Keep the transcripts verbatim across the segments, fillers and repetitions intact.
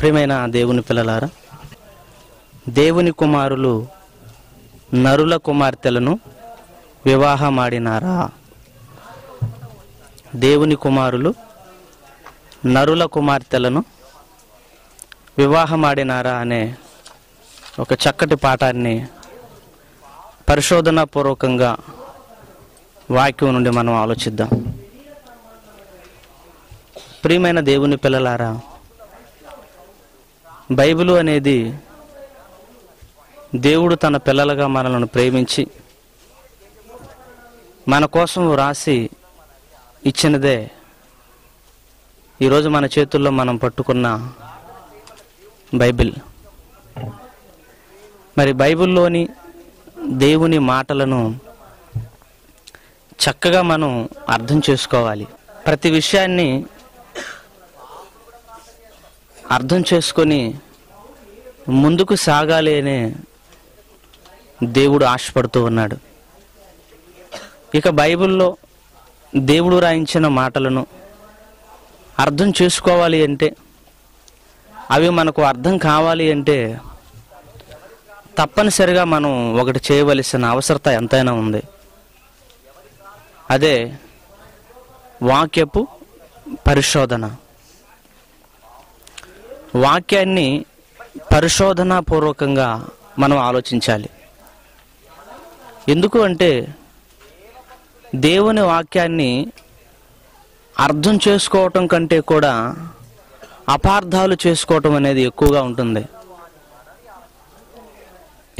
ప్రియమైన దేవుని పిల్లలారా, దేవుని కుమారులు నరుల కుమార్తెలను వివాహమాడినారా? దేవుని కుమారులు నరుల కుమార్తెలను వివాహమాడినారా అనే ఒక చక్కటి పాఠాన్ని పరిశోధన పూర్వకంగా వాక్యం నుండి మనం ఆలోచిద్దాం. ప్రియమైన దేవుని పిల్లలారా, బైబిల్ అనేది దేవుడు తన పిల్లలుగా మనలను ప్రేమించి మన కోసం వ్రాసి ఇచ్చినదే. ఈరోజు మన చేతుల్లో మనం పట్టుకున్న బైబిల్. మరి బైబిల్లోని దేవుని మాటలను చక్కగా మనం అర్థం చేసుకోవాలి. ప్రతి విషయాన్ని అర్థం చేసుకొని ముందుకు సాగాలి అనే దేవుడు ఆశపడుతూ ఉన్నాడు. ఇక బైబిల్లో దేవుడు రాయించిన మాటలను అర్థం చేసుకోవాలి అంటే, అవి మనకు అర్థం కావాలి అంటే తప్పనిసరిగా మనం ఒకటి చేయవలసిన అవసరత ఎంతైనా ఉంది. అదే వాక్యపు పరిశోధన. వాక్యాన్ని పరిశోధనాపూర్వకంగా మనం ఆలోచించాలి. ఎందుకు అంటే దేవుని వాక్యాన్ని అర్థం చేసుకోవటం కంటే కూడా అపార్థాలు చేసుకోవటం అనేది ఎక్కువగా ఉంటుంది.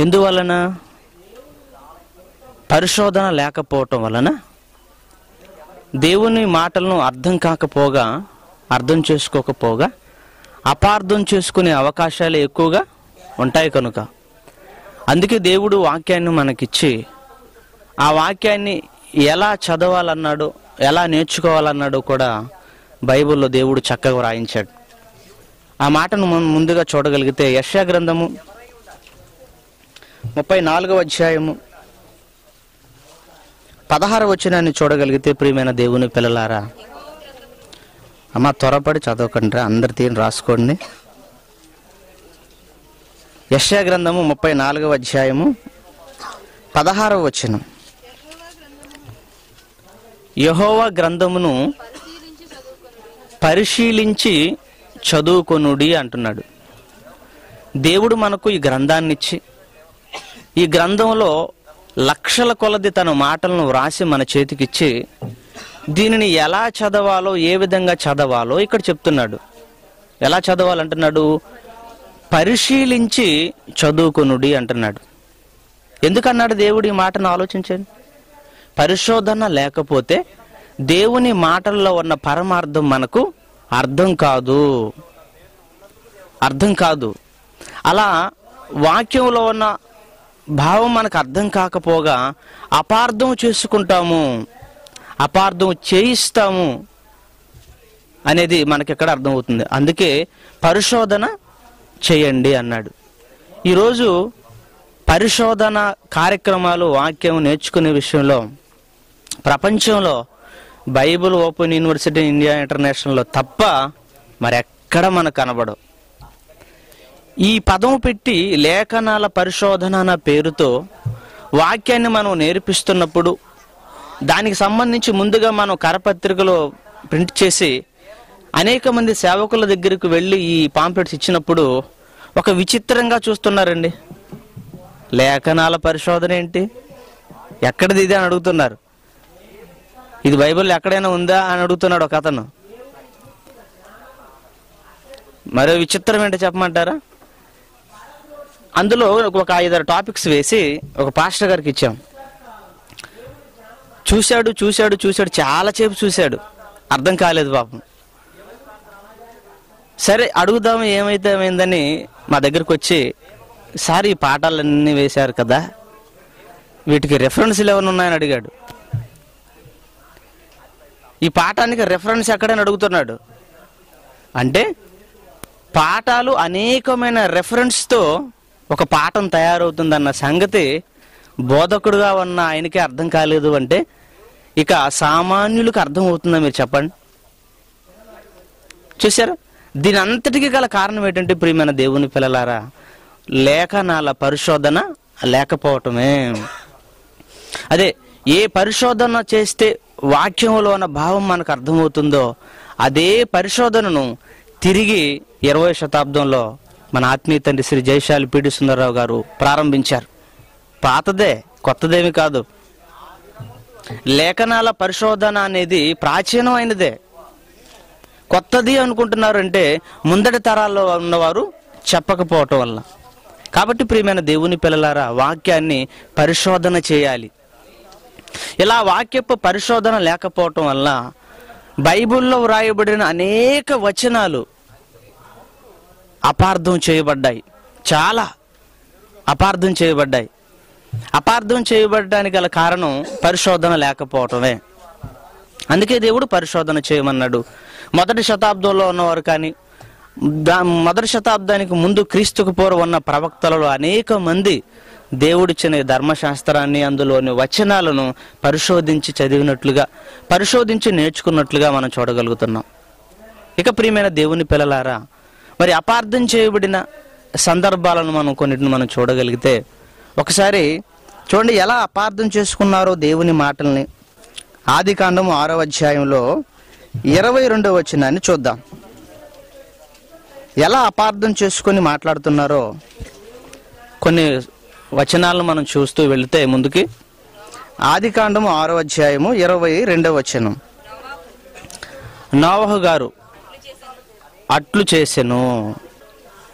ఎందువలన? పరిశోధన లేకపోవటం వలన. దేవుని మాటలను అర్థం కాకపోగా అర్థం చేసుకోకపోగా అపార్థం చేసుకునే అవకాశాలు ఎక్కువగా ఉంటాయి. కనుక అందుకే దేవుడు వాక్యాన్ని మనకిచ్చి ఆ వాక్యాన్ని ఎలా చదవాలన్నాడు, ఎలా నేర్చుకోవాలన్నాడు కూడా బైబిల్లో దేవుడు చక్కగా వ్రాయించాడు. ఆ మాటను మనం ముందుగా చూడగలిగితే యెషయా గ్రంథము ముప్పై నాలుగవ అధ్యాయము పదహార వచనాన్ని చూడగలిగితే, ప్రియమైన దేవుని పిల్లలారా, అమ్మ త్వరపడి చదవకండి రా, అందరి తీరు రాసుకోండి. యెషయా గ్రంథము ముప్పై నాలుగవ అధ్యాయము పదహారవ వచనం. యెహోవా గ్రంథమును పరిశీలించి చదువుకొనుడి అంటున్నాడు. దేవుడు మనకు ఈ గ్రంథాన్నిచ్చి, ఈ గ్రంథంలో లక్షల కొలది తన మాటలను వ్రాసి మన చేతికిచ్చి, దీనిని ఎలా చదవాలో, ఏ విధంగా చదవాలో ఇక్కడ చెప్తున్నాడు. ఎలా చదవాలంటున్నాడు? పరిశీలించి చదువుకొనుడి అంటున్నాడు. ఎందుకన్నాడు దేవుడు ఈ మాటను ఆలోచించండి. పరిశోధన లేకపోతే దేవుని మాటల్లో ఉన్న పరమార్థం మనకు అర్థం కాదు, అర్థం కాదు. అలా వాక్యంలో ఉన్న భావం మనకు అర్థం కాకపోగా అపార్థం చేసుకుంటాము, అపార్థం చేయిస్తాము అనేది మనకి ఎక్కడ అర్థమవుతుంది. అందుకే పరిశోధన చేయండి అన్నాడు. ఈరోజు పరిశోధన కార్యక్రమాలు వాక్యం నేర్చుకునే విషయంలో ప్రపంచంలో బైబిల్ ఓపెన్ యూనివర్సిటీ ఇండియా ఇంటర్నేషనల్లో తప్ప మరెక్కడ మనకు కనబడవు. ఈ పదం పెట్టి లేఖనాల పరిశోధన అన్న పేరుతో వాక్యాన్ని మనం నేర్పిస్తున్నప్పుడు, దానికి సంబంధించి ముందుగా మనం కరపత్రికలో ప్రింట్ చేసి అనేక మంది సేవకుల దగ్గరకు వెళ్ళి ఈ పాంప్లెట్స్ ఇచ్చినప్పుడు ఒక విచిత్రంగా చూస్తున్నారండి. లేఖనాల పరిశోధన ఏంటి, ఎక్కడిది ఇది అని అడుగుతున్నారు. ఇది బైబిల్ ఎక్కడైనా ఉందా అని అడుగుతున్నాడు ఒక అతను. మరో విచిత్రం ఏంటో చెప్పమంటారా? అందులో ఒక ఐదారు టాపిక్స్ వేసి ఒక పాస్టర్ గారికి ఇచ్చాం. చూశాడు చూశాడు చూశాడు చాలాసేపు చూశాడు, అర్థం కాలేదు పాపం. సరే అడుగుదాము ఏమైతే ఏమైందని మా దగ్గరకు వచ్చి, సార్ ఈ పాఠాలన్నీ వేశారు కదా, వీటికి రెఫరెన్స్లు ఏమైనా ఉన్నాయని అడిగాడు. ఈ పాఠానికి రెఫరెన్స్ ఎక్కడని అడుగుతున్నాడు. అంటే పాఠాలు అనేకమైన రెఫరెన్స్తో ఒక పాఠం తయారవుతుందన్న సంగతి బోధకుడుగా ఉన్న ఆయనకి అర్థం కాలేదు అంటే ఇక సామాన్యులకు అర్థం అవుతుందా మీరు చెప్పండి. చూశారు, దీనంతటికి గల కారణం ఏంటంటే ప్రియమైన దేవుని పిల్లలారా, లేఖనాల పరిశోధన లేకపోవటమే. అదే ఏ పరిశోధన చేస్తే వాక్యంలో ఉన్న భావం మనకు అర్థమవుతుందో అదే పరిశోధనను తిరిగి ఇరవై శతాబ్దంలో మన ఆత్మీయ తండ్రి శ్రీ జయశాలి పీడి సుందరరావు గారు ప్రారంభించారు. పాతదే, కొత్తదేమి కాదు. లేఖనాల పరిశోధన అనేది ప్రాచీనమైనదే. కొత్తది అనుకుంటున్నారంటే ముందటి తరాల్లో ఉన్నవారు చెప్పకపోవటం వల్ల. కాబట్టి ప్రియమైన దేవుని పిల్లలారా, వాక్యాన్ని పరిశోధన చేయాలి. ఇలా వాక్యపు పరిశోధన లేకపోవటం వల్ల బైబిల్లో వ్రాయబడిన అనేక వచనాలు అపార్థం చేయబడ్డాయి, చాలా అపార్థం చేయబడ్డాయి. అపార్థం చేయబడడానికి గల కారణం పరిశోధన లేకపోవటమే. అందుకే దేవుడు పరిశోధన చేయమన్నాడు. మొదటి శతాబ్దంలో ఉన్నవారు కానీ దా మొదటి శతాబ్దానికి ముందు క్రీస్తుకు పూర్వం ఉన్న ప్రవక్తలలో అనేక మంది దేవుడిచ్చిన ధర్మశాస్త్రాన్ని అందులోని వచనాలను పరిశోధించి చదివినట్లుగా, పరిశోధించి నేర్చుకున్నట్లుగా మనం చూడగలుగుతున్నాం. ఇక ప్రియమైన దేవుని పిల్లలారా, మరి అపార్థం చేయబడిన సందర్భాలను మనం కొన్నిటిని మనం చూడగలిగితే, ఒకసారి చూడండి ఎలా అపార్థం చేసుకున్నారో దేవుని మాటల్ని. ఆది కాండం ఆరవ అధ్యాయంలో ఇరవై రెండవ వచనాన్ని చూద్దాం. ఎలా అపార్థం చేసుకొని మాట్లాడుతున్నారో కొన్ని వచనాలను మనం చూస్తూ వెళితే ముందుకి. ఆది కాండం ఆరవ అధ్యాయము ఇరవై రెండవ వచనం. నోవహు గారు అట్లు చేసెను.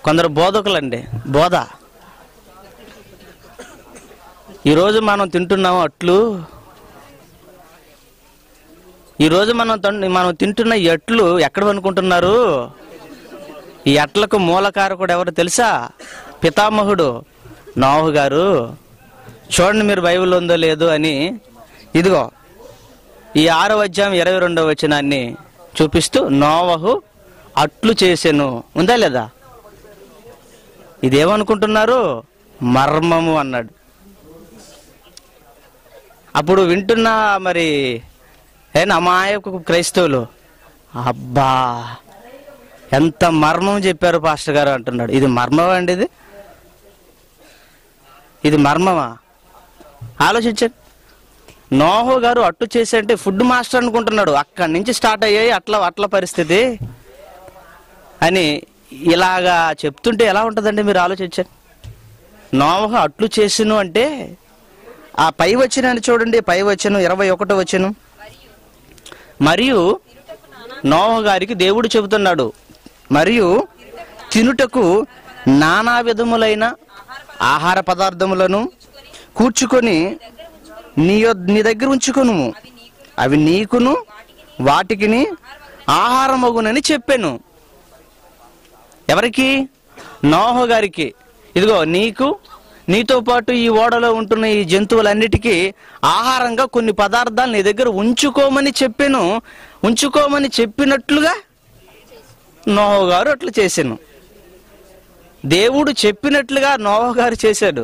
కొందరు బోధకులండి, బోధ ఈరోజు మనం తింటున్నాము అట్లు, ఈరోజు మనం మనం తింటున్న ఈ అట్లు ఎక్కడ అనుకుంటున్నారు? ఈ అట్లకు మూలకారకుడు ఎవరు తెలుసా? పితామహుడు నోవహు గారు. చూడండి మీరు బైబిల్ ఉందో లేదో అని. ఇదిగో ఈ ఆరో అధ్యాయం ఇరవై రెండవ వచనాన్ని చూపిస్తూ నోవహు అట్లు చేసెను. ఉందా లేదా? ఇదేమనుకుంటున్నారు? మర్మము అన్నాడు. అప్పుడు వింటున్న మరి అయినా అమాయక క్రైస్తవులు, అబ్బా ఎంత మర్మం చెప్పారు పాస్టర్ గారు అంటున్నాడు. ఇది మర్మమా అండి? ఇది ఇది మర్మమా? ఆలోచించండి. నోవహు గారు అట్టు చేసి అంటే ఫుడ్ మాస్టర్ అనుకుంటున్నాడు. అక్కడి నుంచి స్టార్ట్ అయ్యాయి అట్లా అట్ల పరిస్థితి అని ఇలాగా చెప్తుంటే ఎలా ఉంటుందండి? మీరు ఆలోచించండి. నోవహు అట్లు చేసిను అంటే ఆ పై వచనాన్ని చూడండి. పై వచనం ఇరవై ఒకటో వచనం. మరియు నోవహు గారికి దేవుడు చెబుతున్నాడు, మరియు తినుటకు నానా విధములైన ఆహార పదార్థములను కూర్చుకొని నీ నీ దగ్గర ఉంచుకును, అవి నీకును వాటికిని ఆహారమగునని చెప్పాను. ఎవరికి? నోవహు గారికి. ఇదిగో నీకు, నీతో పాటు ఈ ఓడలో ఉంటున్న ఈ జంతువులన్నిటికీ ఆహారంగా కొన్ని పదార్థాలు నీ దగ్గర ఉంచుకోమని చెప్పాను. ఉంచుకోమని చెప్పినట్లుగా నోవహు గారు అట్లా చేశాను. దేవుడు చెప్పినట్లుగా నోవహు గారు చేశాడు.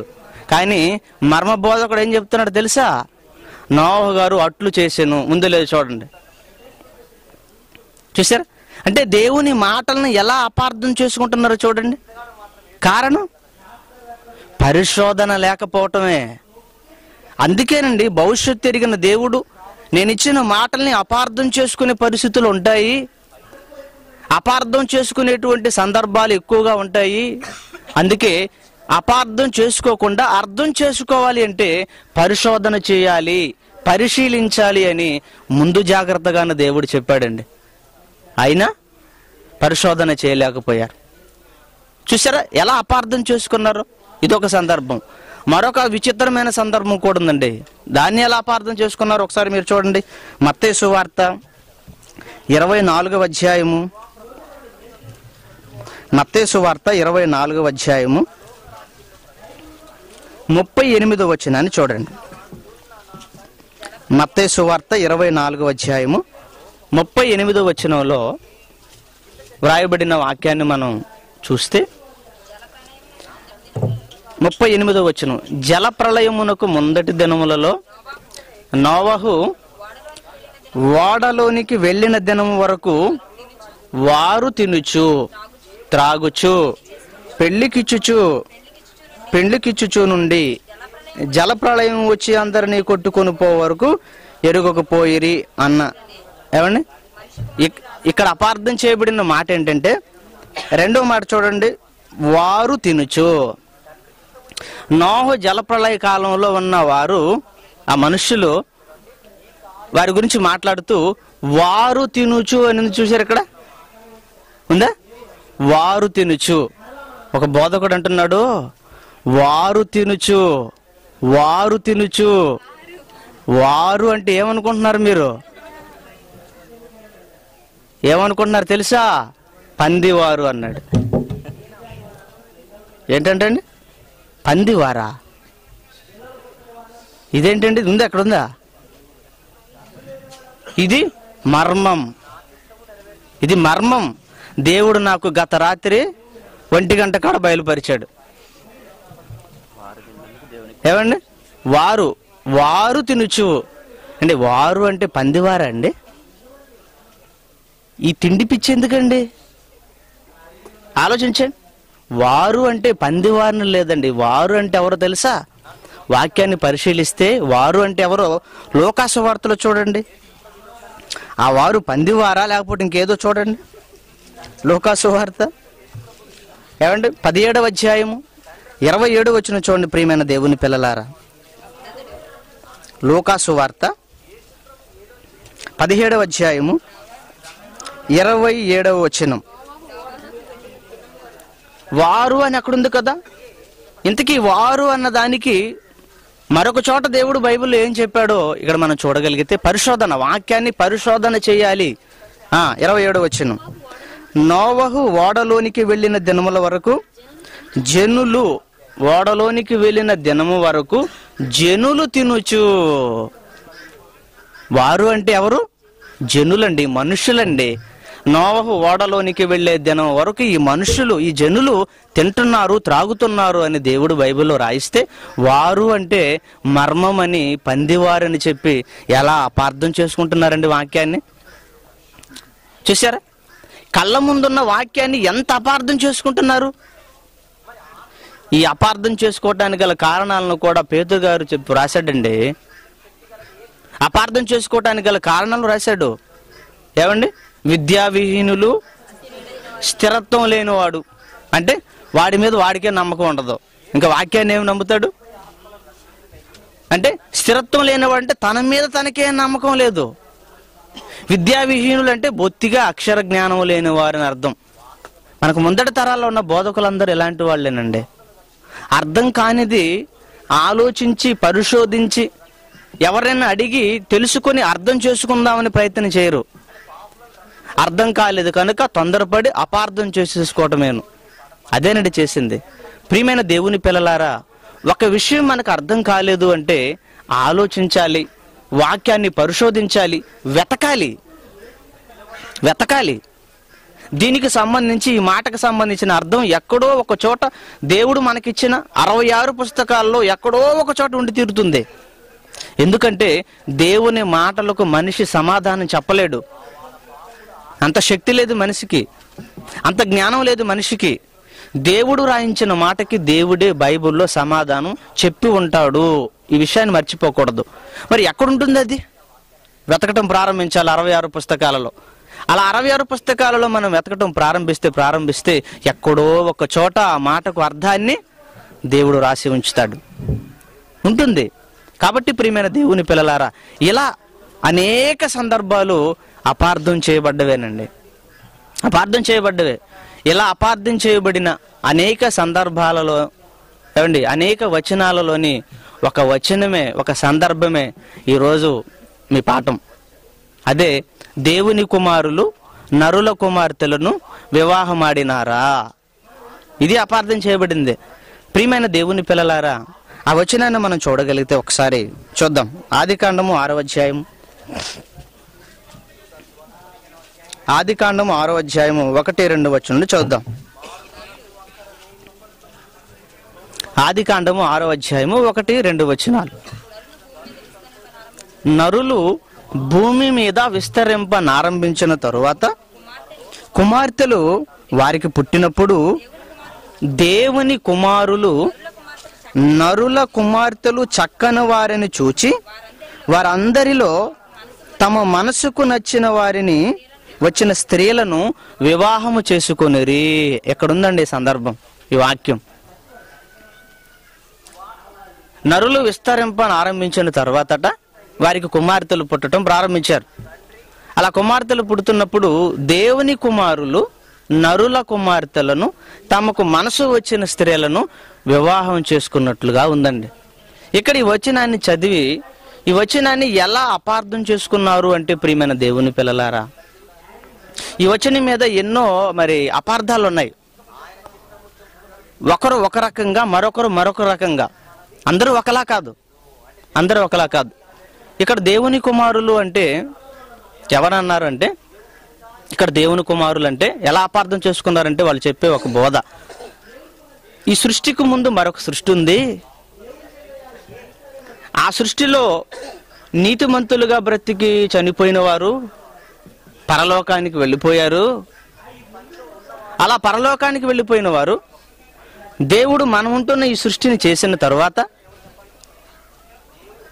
కానీ మర్మ బోధకుడు ఏం చెప్తున్నాడు తెలుసా? నోవహు గారు అట్లు చేశాను. ముందు లేదు చూడండి, చూసారా? అంటే దేవుని మాటలను ఎలా అపార్థం చేసుకుంటున్నారో చూడండి. కారణం పరిశోధన లేకపోవటమే. అందుకేనండి భవిష్యత్తు ఎరిగిన దేవుడు నేను ఇచ్చిన మాటల్ని అపార్థం చేసుకునే పరిస్థితులు ఉంటాయి, అపార్థం చేసుకునేటువంటి సందర్భాలు ఎక్కువగా ఉంటాయి. అందుకే అపార్థం చేసుకోకుండా అర్థం చేసుకోవాలి అంటే పరిశోధన చేయాలి, పరిశీలించాలి అని ముందు జాగ్రత్తగానే దేవుడు చెప్పాడండి. అయినా పరిశోధన చేయలేకపోయారు. చూసారా ఎలా అపార్థం చేసుకున్నారు? ఇదొక సందర్భం. మరొక విచిత్రమైన సందర్భం కూడా ఉందండి. దాన్ని ఎలా అపార్థం చేసుకున్నారు ఒకసారి మీరు చూడండి. మత్తయి సువార్త ఇరవై నాలుగవ అధ్యాయము మత్తయి సువార్త ఇరవై నాలుగవ అధ్యాయము ముప్పై ఎనిమిదవ వచనాన్ని చూడండి. మత్తయి సువార్త ఇరవై నాలుగవ అధ్యాయము ముప్పై ఎనిమిదవ వచనంలో వ్రాయబడిన వాక్యాన్ని మనం చూస్తే, ముప్పై ఎనిమిదో వచనం. జల ప్రళయమునకు ముందటి దినములలో నోవహు ఓడలోనికి వెళ్ళిన దినం వరకు వారు తినుచు త్రాగుచు పెళ్లికిచ్చుచు పెళ్లికిచ్చుచు నుండి జలప్రళయం వచ్చి అందరినీ కొట్టుకొని పో వరకు ఎరుగకపోయిరి అన్న. ఏమండి ఇక్కడ అపార్థం చేయబడిన మాట ఏంటంటే రెండో మాట చూడండి, వారు తినుచు. నోహు జలప్రళయ కాలంలో ఉన్న వారు ఆ మనుషులు వారి గురించి మాట్లాడుతూ వారు తినుచు అని చూశారు. ఇక్కడ ఉందా వారు తినుచు. ఒక బోధకుడు అంటున్నాడు వారు తినుచు వారు తినుచు. వారు అంటే ఏమనుకుంటున్నారు మీరు? ఏమనుకుంటున్నారు తెలుసా? పందివారు అన్నాడు. ఏంటంటే అండి పందివారా? ఇదేంటండి ఇది? ఉందా ఎక్కడుందా? ఇది మర్మం, ఇది మర్మం. దేవుడు నాకు గత రాత్రి ఒంటి గంట కాడ బయలుపరిచాడు. ఏమండి వారు వారు తినుచు అంటే వారు అంటే పందివారా అండి? ఈ తిండి పిచ్చి ఎందుకండి? ఆలోచించండి. వారు అంటే పందివారిని లేదండి. వారు అంటే ఎవరో తెలుసా? వాక్యాన్ని పరిశీలిస్తే వారు అంటే ఎవరో లోకాసు వార్తలో చూడండి. ఆ వారు పందివారా లేకపోతే ఇంకేదో చూడండి. లోకాసు వార్త ఏమండి పదిహేడవ అధ్యాయము ఇరవై ఏడు వచ్చిన చూడండి ప్రియమైన దేవుని పిల్లలారా. లోకాసు వార్త పదిహేడవ అధ్యాయము ఇరవై ఏడవ వచనం. వారు అని అక్కడుంది కదా. ఇంతకీ వారు అన్నదానికి మరొక చోట దేవుడు బైబిల్లో ఏం చెప్పాడో ఇక్కడ మనం చూడగలిగితే పరిశోధన, వాక్యాన్ని పరిశోధన చేయాలి. ఇరవై ఏడవ వచనం, నోవహు ఓడలోనికి వెళ్ళిన దినముల వరకు జనులు ఓడలోనికి వెళ్ళిన దినము వరకు జనులు తినుచు. వారు అంటే ఎవరు? జనులండి, మనుషులండి. నోవహు ఓడలోనికి వెళ్లే దినం వరకు ఈ మనుషులు ఈ జనులు తింటున్నారు త్రాగుతున్నారు అని దేవుడు బైబిల్లో రాయిస్తే వారు అంటే మర్మం అని పందివారని చెప్పి ఎలా అపార్థం చేసుకుంటున్నారండి వాక్యాన్ని. చూసారా కళ్ళ ముందున్న వాక్యాన్ని ఎంత అపార్థం చేసుకుంటున్నారు. ఈ అపార్థం చేసుకోవటానికి గల కారణాలను కూడా పేతురు గారు చెప్పి రాశాడండి. అపార్థం చేసుకోవటానికి గల కారణాలు రాశాడు. ఏమండి విద్యావిహీనులు, స్థిరత్వం లేనివాడు, అంటే వాడి మీద వాడికే నమ్మకం ఉండదు, ఇంకా వాక్యాన్ని ఏమి నమ్ముతాడు? అంటే స్థిరత్వం లేనివాడు అంటే తన మీద తనకే నమ్మకం లేదు. విద్యావిహీనులు అంటే బొత్తిగా అక్షర జ్ఞానం లేనివారని అర్థం. మనకు ముందటి తరాల్లో ఉన్న బోధకులందరూ ఇలాంటి వాళ్ళేనండి. అర్థం కానిది ఆలోచించి పరిశోధించి ఎవరైనా అడిగి తెలుసుకొని అర్థం చేసుకుందామని ప్రయత్నం చేయరు. అర్థం కాలేదు కనుక తొందరపడి అపార్థం చేసేసుకోవటమేను. అదేనండి చేసింది. ప్రియమైన దేవుని పిల్లలారా, ఒక విషయం మనకు అర్థం కాలేదు అంటే ఆలోచించాలి, వాక్యాన్ని పరిశోధించాలి, వెతకాలి వెతకాలి దీనికి సంబంధించి ఈ మాటకు సంబంధించిన అర్థం ఎక్కడో ఒక చోట దేవుడు మనకిచ్చిన అరవై ఆరు పుస్తకాల్లో ఎక్కడో ఒక చోట ఉండి తీరుతుంది. ఎందుకంటే దేవుని మాటలకు మనిషి సమాధానం చెప్పలేడు. అంత శక్తి లేదు మనిషికి, అంత జ్ఞానం లేదు మనిషికి. దేవుడు రాయించిన మాటకి దేవుడే బైబిల్లో సమాధానం చెప్పి ఉంటాడు. ఈ విషయాన్ని మర్చిపోకూడదు. మరి ఎక్కడుంటుంది అది? వెతకటం ప్రారంభించాలి అరవై ఆరు పుస్తకాలలో. అలా అరవై ఆరు పుస్తకాలలో మనం వెతకటం ప్రారంభిస్తే ప్రారంభిస్తే ఎక్కడో ఒక చోట ఆ మాటకు అర్థాన్ని దేవుడు రాసి ఉంచుతాడు, ఉంటుంది. కాబట్టి ప్రియమైన దేవుని పిల్లలారా, ఇలా అనేక సందర్భాలు అపార్థం చేయబడ్డవేనండి, అపార్థం చేయబడ్డవే. ఇలా అపార్థం చేయబడిన అనేక సందర్భాలలో ఏమండి అనేక వచనాలలోని ఒక వచనమే ఒక సందర్భమే ఈరోజు మీ పాఠం. అదే దేవుని కుమారులు నరుల కుమార్తెలను వివాహమాడినారా, ఇది అపార్థం చేయబడింది. ప్రియమైన దేవుని పిల్లలారా, ఆ వచనాన్ని మనం చూడగలిగితే ఒకసారి చూద్దాం. ఆది కాండము ఆరవ అధ్యాయం ఆది కాండము ఆరో అధ్యాయము ఒకటి రెండు వచనాలు చూద్దాం. ఆది కాండము ఆరో అధ్యాయము ఒకటి రెండు వచనాలు. నరులు భూమి మీద విస్తరింపనారంభించిన తరువాత కుమార్తెలు వారికి పుట్టినప్పుడు దేవుని కుమారులు నరుల కుమార్తెలు చక్కని వారిని చూచి వారందరిలో తమ మనసుకు నచ్చిన వారిని వచ్చిన స్త్రీలను వివాహము చేసుకొనిరి. ఎక్కడుందండి సందర్భం ఈ వాక్యం? నరులు విస్తరింపని ఆరంభించిన తర్వాతట వారికి కుమార్తెలు పుట్టడం ప్రారంభించారు. అలా కుమార్తెలు పుడుతున్నప్పుడు దేవుని కుమారులు నరుల కుమార్తెలను తమకు మనసు వచ్చిన స్త్రీలను వివాహం చేసుకున్నట్లుగా ఉందండి. ఇక్కడ ఈ వచనాన్ని చదివి ఈ వచనాన్ని ఎలా అపార్థం చేసుకున్నారు అంటే, ప్రియమైన దేవుని పిల్లలారా, ఈ వచనం మీద ఎన్నో మరి అపార్థాలు ఉన్నాయి. ఒకరు ఒక రకంగా, మరొకరు మరొక రకంగా, అందరూ ఒకలా కాదు, అందరూ ఒకలా కాదు. ఇక్కడ దేవుని కుమారులు అంటే ఎవరన్నారు అంటే, ఇక్కడ దేవుని కుమారులు అంటే ఎలా అపార్థం చేసుకున్నారంటే, వాళ్ళు చెప్పే ఒక బోధ, ఈ సృష్టికి ముందు మరొక సృష్టి ఉంది, ఆ సృష్టిలో నీతిమంతులుగా బ్రతికి చనిపోయిన వారు పరలోకానికి వెళ్ళిపోయారు. అలా పరలోకానికి వెళ్ళిపోయిన వారు దేవుడు మనముంటున్న ఈ సృష్టిని చేసిన తర్వాత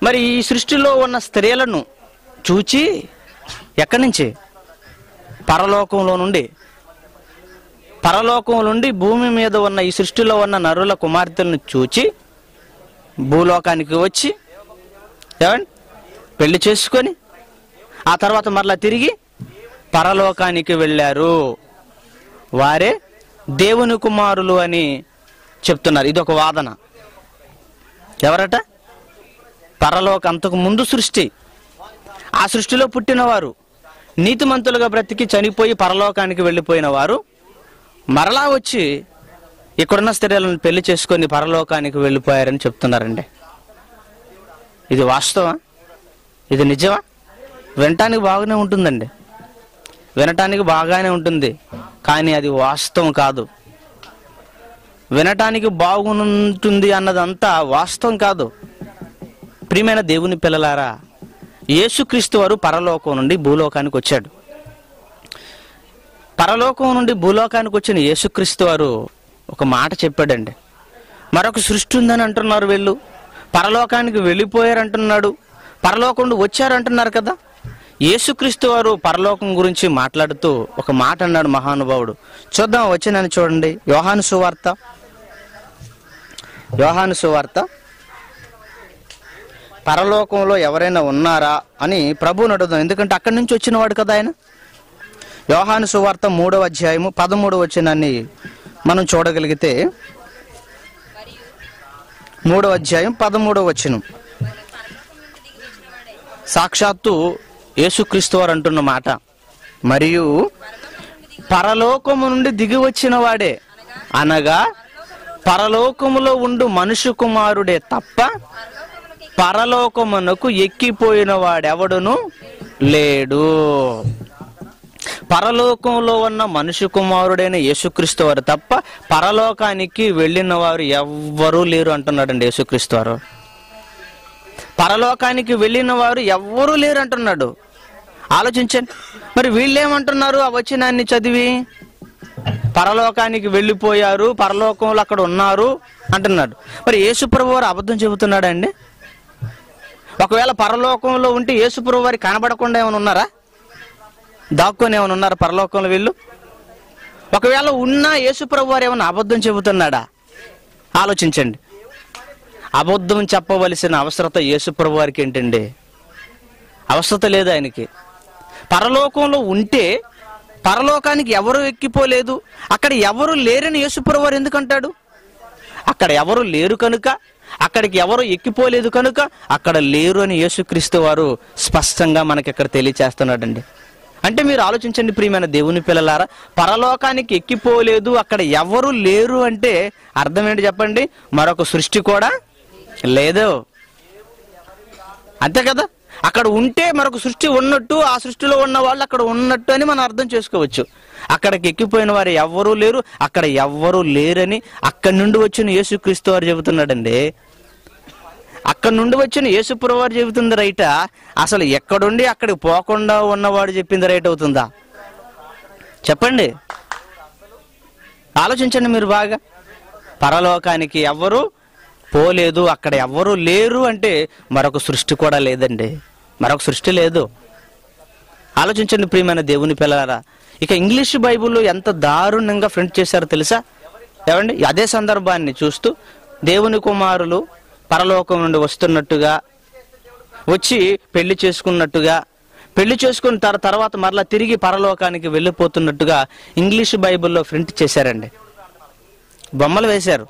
మరి ఈ సృష్టిలో ఉన్న స్త్రీలను చూచి, ఎక్కడి నుంచి? పరలోకంలో నుండి, పరలోకం నుండి భూమి మీద ఉన్న ఈ సృష్టిలో ఉన్న నరుల కుమార్తెలను చూచి భూలోకానికి వచ్చి ఏమండి పెళ్లి చేసుకొని ఆ తర్వాత మరలా తిరిగి పరలోకానికి వెళ్ళారు. వారే దేవుని కుమారులు అని చెప్తున్నారు. ఇదొక వాదన. ఎవరట? పరలోక అంతకు ముందు సృష్టి, ఆ సృష్టిలో పుట్టినవారు నీతిమంతులుగా బ్రతికి చనిపోయి పరలోకానికి వెళ్ళిపోయిన వారు మరలా వచ్చి ఇక్కడున్న స్త్రీలను పెళ్లి చేసుకొని పరలోకానికి వెళ్ళిపోయారని చెప్తున్నారండి. ఇది వాస్తవా? ఇది నిజమా? వినటానికి బాగానే ఉంటుందండి, వినటానికి బాగానే ఉంటుంది, కానీ అది వాస్తవం కాదు. వినటానికి బాగుంటుంది అన్నదంతా వాస్తవం కాదు. ప్రియమైన దేవుని పిల్లలారా, యేసుక్రీస్తు వారు పరలోకం నుండి భూలోకానికి వచ్చాడు. పరలోకం నుండి భూలోకానికి వచ్చిన యేసుక్రీస్తు వారు ఒక మాట చెప్పాడండి. మరొక సృష్టి ఉందని అంటున్నారు వీళ్ళు, పరలోకానికి వెళ్ళిపోయారంటున్నాడు, పరలోకం నుండి వచ్చారంటున్నారు కదా. యేసుక్రీస్తు వారు పరలోకం గురించి మాట్లాడుతూ ఒక మాట అన్నాడు మహానుభావుడు. చూద్దాం వచ్చిందని చూడండి. యోహాను సువార్త, యోహాను సువార్త, పరలోకంలో ఎవరైనా ఉన్నారా అని ప్రభువుని అడుగుదాం, ఎందుకంటే అక్కడి నుంచి వచ్చినవాడు కదా ఆయన. యోహాను సువార్త మూడవ అధ్యాయము పదమూడు వచనాన్ని మనం చూడగలిగితే, మూడవ అధ్యాయం పదమూడవ వచనం సాక్షాత్తు యేసుక్రీస్తు వారు అంటున్న మాట, మరియు పరలోకము నుండి దిగి వచ్చిన వాడే, అనగా పరలోకములో ఉండు మనుష్య కుమారుడే తప్ప పరలోకమునకు ఎక్కిపోయిన వాడెవడును లేడు. పరలోకంలో ఉన్న మనుష్య కుమారుడైన యేసుక్రీస్తు వారు తప్ప పరలోకానికి వెళ్ళిన వారు ఎవ్వరూ లేరు అంటున్నాడండి యేసుక్రీస్తు వారు. పరలోకానికి వెళ్ళిన వారు ఎవ్వరూ లేరు అంటున్నాడు. ఆలోచించండి, మరి వీళ్ళేమంటున్నారు ఆ వచనాన్ని చదివి? పరలోకానికి వెళ్ళిపోయారు, పరలోకంలో అక్కడ ఉన్నారు అంటున్నాడు. మరి యేసుప్రభు వారు అబద్ధం చెబుతున్నాడు అండి? ఒకవేళ పరలోకంలో ఉంటే యేసుప్రభు వారి కనబడకుండా ఏమైనా ఉన్నారా? దాక్కుని ఏమైనా ఉన్నారా పరలోకంలో వీళ్ళు? ఒకవేళ ఉన్నా యేసుప్రభు వారు ఏమైనా అబద్ధం చెబుతున్నాడా? ఆలోచించండి. అబద్ధం చెప్పవలసిన అవసరత యేసుప్రభు వారికి ఏంటండి? అవసరత లేదు ఆయనకి. పరలోకంలో ఉంటే పరలోకానికి ఎవరు ఎక్కిపోలేదు, అక్కడ ఎవరు లేరని యేసుప్రభు వారు ఎందుకంటాడు? అక్కడ ఎవరు లేరు కనుక, అక్కడికి ఎవరు ఎక్కిపోలేదు కనుక అక్కడ లేరు అని యేసుక్రీస్తు వారు స్పష్టంగా మనకి ఇక్కడ తెలియచేస్తున్నాడండి. అంటే మీరు ఆలోచించండి ప్రియమైన దేవుని పిల్లలారా, పరలోకానికి ఎక్కిపోలేదు, అక్కడ ఎవరు లేరు అంటే అర్థం ఏంటి చెప్పండి? మరొక సృష్టి కూడా లేదు, అంతే కదా. అక్కడ ఉంటే మరొక సృష్టి ఉన్నట్టు, ఆ సృష్టిలో ఉన్న వాళ్ళు అక్కడ ఉన్నట్టు అని మనం అర్థం చేసుకోవచ్చు. అక్కడికి ఎక్కిపోయిన వారు ఎవ్వరూ లేరు, అక్కడ ఎవ్వరూ లేరని అక్కడి నుండి వచ్చిన యేసుక్రీస్తు వారు చెబుతున్నాడండి. అక్కడ నుండి వచ్చిన యేసుప్రభు వారు చెబుతుంది రైట, అసలు ఎక్కడుండి అక్కడికి పోకుండా ఉన్నవాడు చెప్పింది రైట్ అవుతుందా? చెప్పండి, ఆలోచించండి. మీరు బాగా పరలోకానికి ఎవ్వరూ పోలేదు, అక్కడ ఎవ్వరూ లేరు. అంటే మరొక సృష్టి కూడా లేదండి, మరొక సృష్టి లేదు. ఆలోచించండి ప్రియమైన దేవుని పిల్లలారా. ఇక ఇంగ్లీష్ బైబిల్లో ఎంత దారుణంగా ప్రింట్ చేశారో తెలుసా ఏమండి? అదే సందర్భాన్ని చూస్తూ దేవుని కుమారులు పరలోకం నుండి వస్తున్నట్టుగా, వచ్చి పెళ్లి చేసుకున్నట్టుగా, పెళ్లి చేసుకున్న తర్ తర్వాత మరలా తిరిగి పరలోకానికి వెళ్ళిపోతున్నట్టుగా ఇంగ్లీష్ బైబిల్లో ప్రింట్ చేశారండి, బొమ్మలు వేశారు.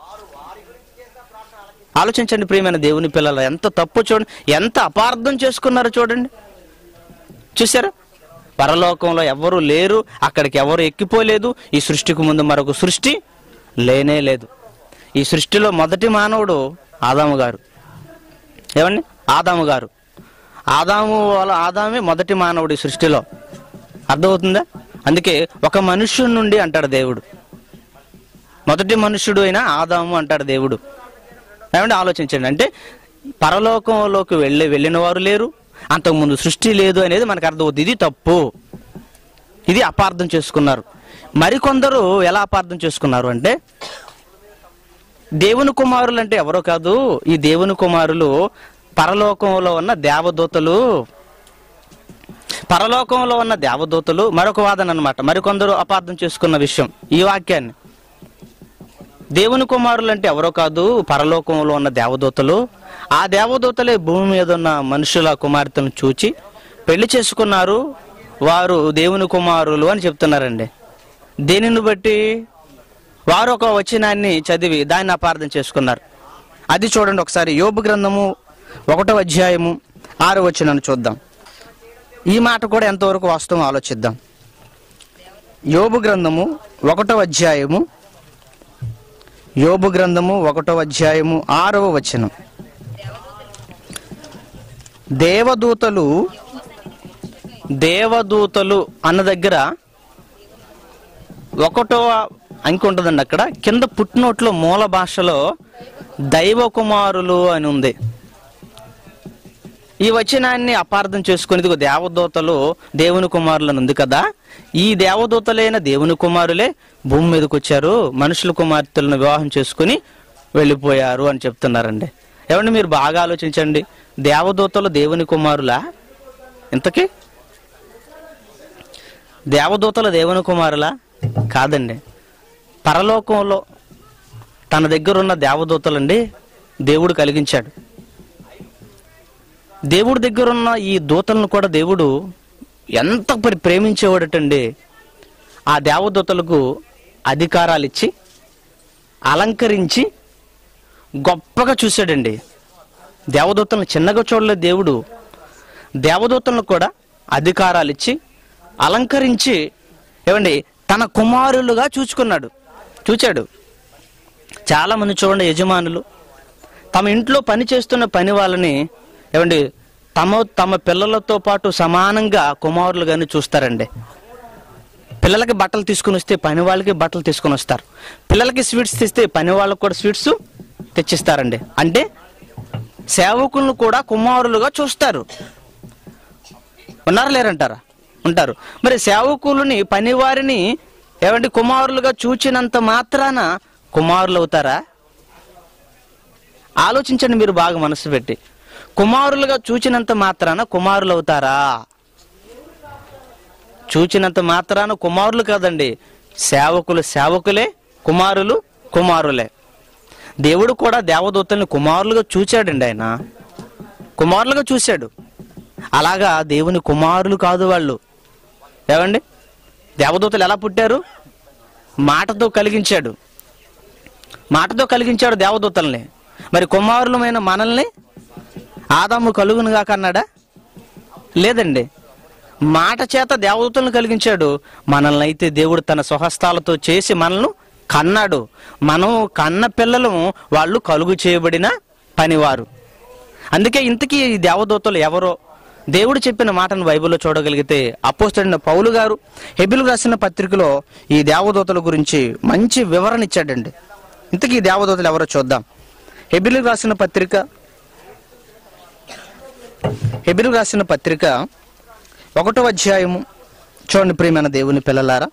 ఆలోచించండి ప్రియమైన దేవుని పిల్లలు, ఎంత తప్పు చూడండి, ఎంత అపార్థం చేసుకున్నారో చూడండి. చూసారా, పరలోకంలో ఎవ్వరూ లేరు, అక్కడికి ఎవరు ఎక్కిపోలేదు, ఈ సృష్టికి ముందు మరొక సృష్టి లేనే లేదు. ఈ సృష్టిలో మొదటి మానవుడు ఆదాము గారు. ఏమండి? ఆదాము గారు, ఆదాము వాళ్ళ ఆదామే మొదటి మానవుడు ఈ సృష్టిలో. అర్థమవుతుందా? అందుకే ఒక మనుష్యుడి నుండి అంటాడు దేవుడు, మొదటి మనుష్యుడు అయినా ఆదాము అంటాడు దేవుడు. ఏమంటే ఆలోచించండి, అంటే పరలోకంలోకి వెళ్ళి వెళ్ళిన వారు లేరు, అంతకుముందు సృష్టి లేదు అనేది మనకు అర్థమవుతుంది. ఇది తప్పు, ఇది అపార్థం చేసుకున్నారు. మరికొందరు ఎలా అపార్థం చేసుకున్నారు అంటే, దేవుని కుమారులు అంటే ఎవరో కాదు, ఈ దేవుని కుమారులు పరలోకంలో ఉన్న దేవదూతలు, పరలోకంలో ఉన్న దేవదూతలు. మరొక వాదన అనమాట, మరికొందరు అపార్థం చేసుకున్న విషయం ఈ వాక్యాన్ని, దేవుని కుమారులు అంటే ఎవరో కాదు, పరలోకంలో ఉన్న దేవదూతలు. ఆ దేవదూతలే భూమి మీద ఉన్న మనుషుల కుమార్తెను చూచి పెళ్లి చేసుకున్నారు, వారు దేవుని కుమారులు అని చెప్తున్నారండి. దేనిని బట్టి? వారు ఒక వచనాన్ని చదివి దాన్ని అపార్థం చేసుకున్నారు. అది చూడండి ఒకసారి, యోబు గ్రంథము ఒకటో అధ్యాయము ఆరో వచనాన్ని చూద్దాం. ఈ మాట కూడా ఎంతవరకు వాస్తవం ఆలోచిద్దాం. యోబు గ్రంథము ఒకటో అధ్యాయము యోబు గ్రంథము ఒకటో అధ్యాయము ఆరవ వచనం. దేవదూతలు దేవదూతలు అన్న దగ్గర ఒకటో అంకి ఉంటుందండి. అక్కడ కింద పుట్టినోట్లో మూల భాషలో దైవకుమారులు అని ఉంది. ఈ వచనాన్ని అపార్థం చేసుకునేది దేవదూతలు దేవుని కుమారులు అని ఉంది కదా, ఈ దేవదూతలైన దేవుని కుమారులే భూమి మీదకి వచ్చారు, మనుషుల కుమార్తెలను వివాహం చేసుకుని వెళ్ళిపోయారు అని చెప్తున్నారండి. ఏమండి మీరు బాగా ఆలోచించండి, దేవదూతలు దేవుని కుమారులా? ఇంతకీ దేవదూతలు దేవుని కుమారులా? కాదండి. పరలోకంలో తన దగ్గర ఉన్న దేవదూతలండి దేవుడు కలిగించాడు. దేవుడి దగ్గర ఉన్న ఈ దూతలను కూడా దేవుడు ఎంత పరి ప్రేమించేవాడటండి, ఆ దేవదూతలకు అధికారాలు ఇచ్చి అలంకరించి గొప్పగా చూశాడండి. దేవదూతలను చిన్నగా చూడలేదు దేవుడు, దేవదూతలను కూడా అధికారాలు ఇచ్చి అలంకరించి ఏమండి తన కుమారులుగా చూచుకున్నాడు, చూచాడు. చాలామంది చూడండి యజమానులు తమ ఇంట్లో పని చేస్తున్న పని వాళ్ళని ఏమండి తమ తమ పిల్లలతో పాటు సమానంగా కుమారులుగానే చూస్తారండి. పిల్లలకి బట్టలు తీసుకుని వస్తే పని వాళ్ళకి బట్టలు తీసుకుని వస్తారు, పిల్లలకి స్వీట్స్ తెస్తే పని వాళ్ళకి కూడా స్వీట్స్ తెచ్చిస్తారండి. అంటే సేవకులను కూడా కుమారులుగా చూస్తారు. ఉన్నారా లేరంటారా? ఉంటారు. మరి సేవకులని పనివారిని ఏమంటే కుమారులుగా చూచినంత మాత్రాన కుమారులు అవుతారా? ఆలోచించండి మీరు బాగా మనసు పెట్టి, కుమారులుగా చూచినంత మాత్రాన కుమారులు అవుతారా? చూచినంత మాత్రాన కుమారులు కాదండి, సేవకులు సేవకులే, కుమారులు కుమారులే. దేవుడు కూడా దేవదూతల్ని కుమారులుగా చూచాడండి, ఆయన కుమారులుగా చూశాడు. అలాగా దేవుని కుమారులు కాదు వాళ్ళు. ఏమండి దేవదూతలు ఎలా పుట్టారు? మాటతో కలిగించాడు, మాటతో కలిగించాడు దేవదూతల్ని. మరి కుమారులమైన మనల్ని ఆదాము కలుగునుగాక అన్నాడా? లేదండి, మాట చేత దేవదూతలను కలిగించాడు. మనల్ని అయితే దేవుడు తన స్వహస్తాలతో చేసి మనల్ని కన్నాడు. మనం కన్న పిల్లలను వాళ్ళు కలుగు చేయబడిన పనివారు. అందుకే ఇంతకీ ఈ దేవదూతలు ఎవరో దేవుడు చెప్పిన మాటను బైబిల్లో చూడగలిగితే అపోస్తలుడైన పౌలు గారు హెబిలు రాసిన పత్రికలో ఈ దేవదూతల గురించి మంచి వివరణ ఇచ్చాడండి. ఇంతకీ ఈ దేవదూతలు ఎవరో చూద్దాం. హెబిలు రాసిన పత్రిక హెబిలు రాసిన పత్రిక ఒకటో అధ్యాయము చూడండి ప్రియమైన దేవుని పిల్లలారా.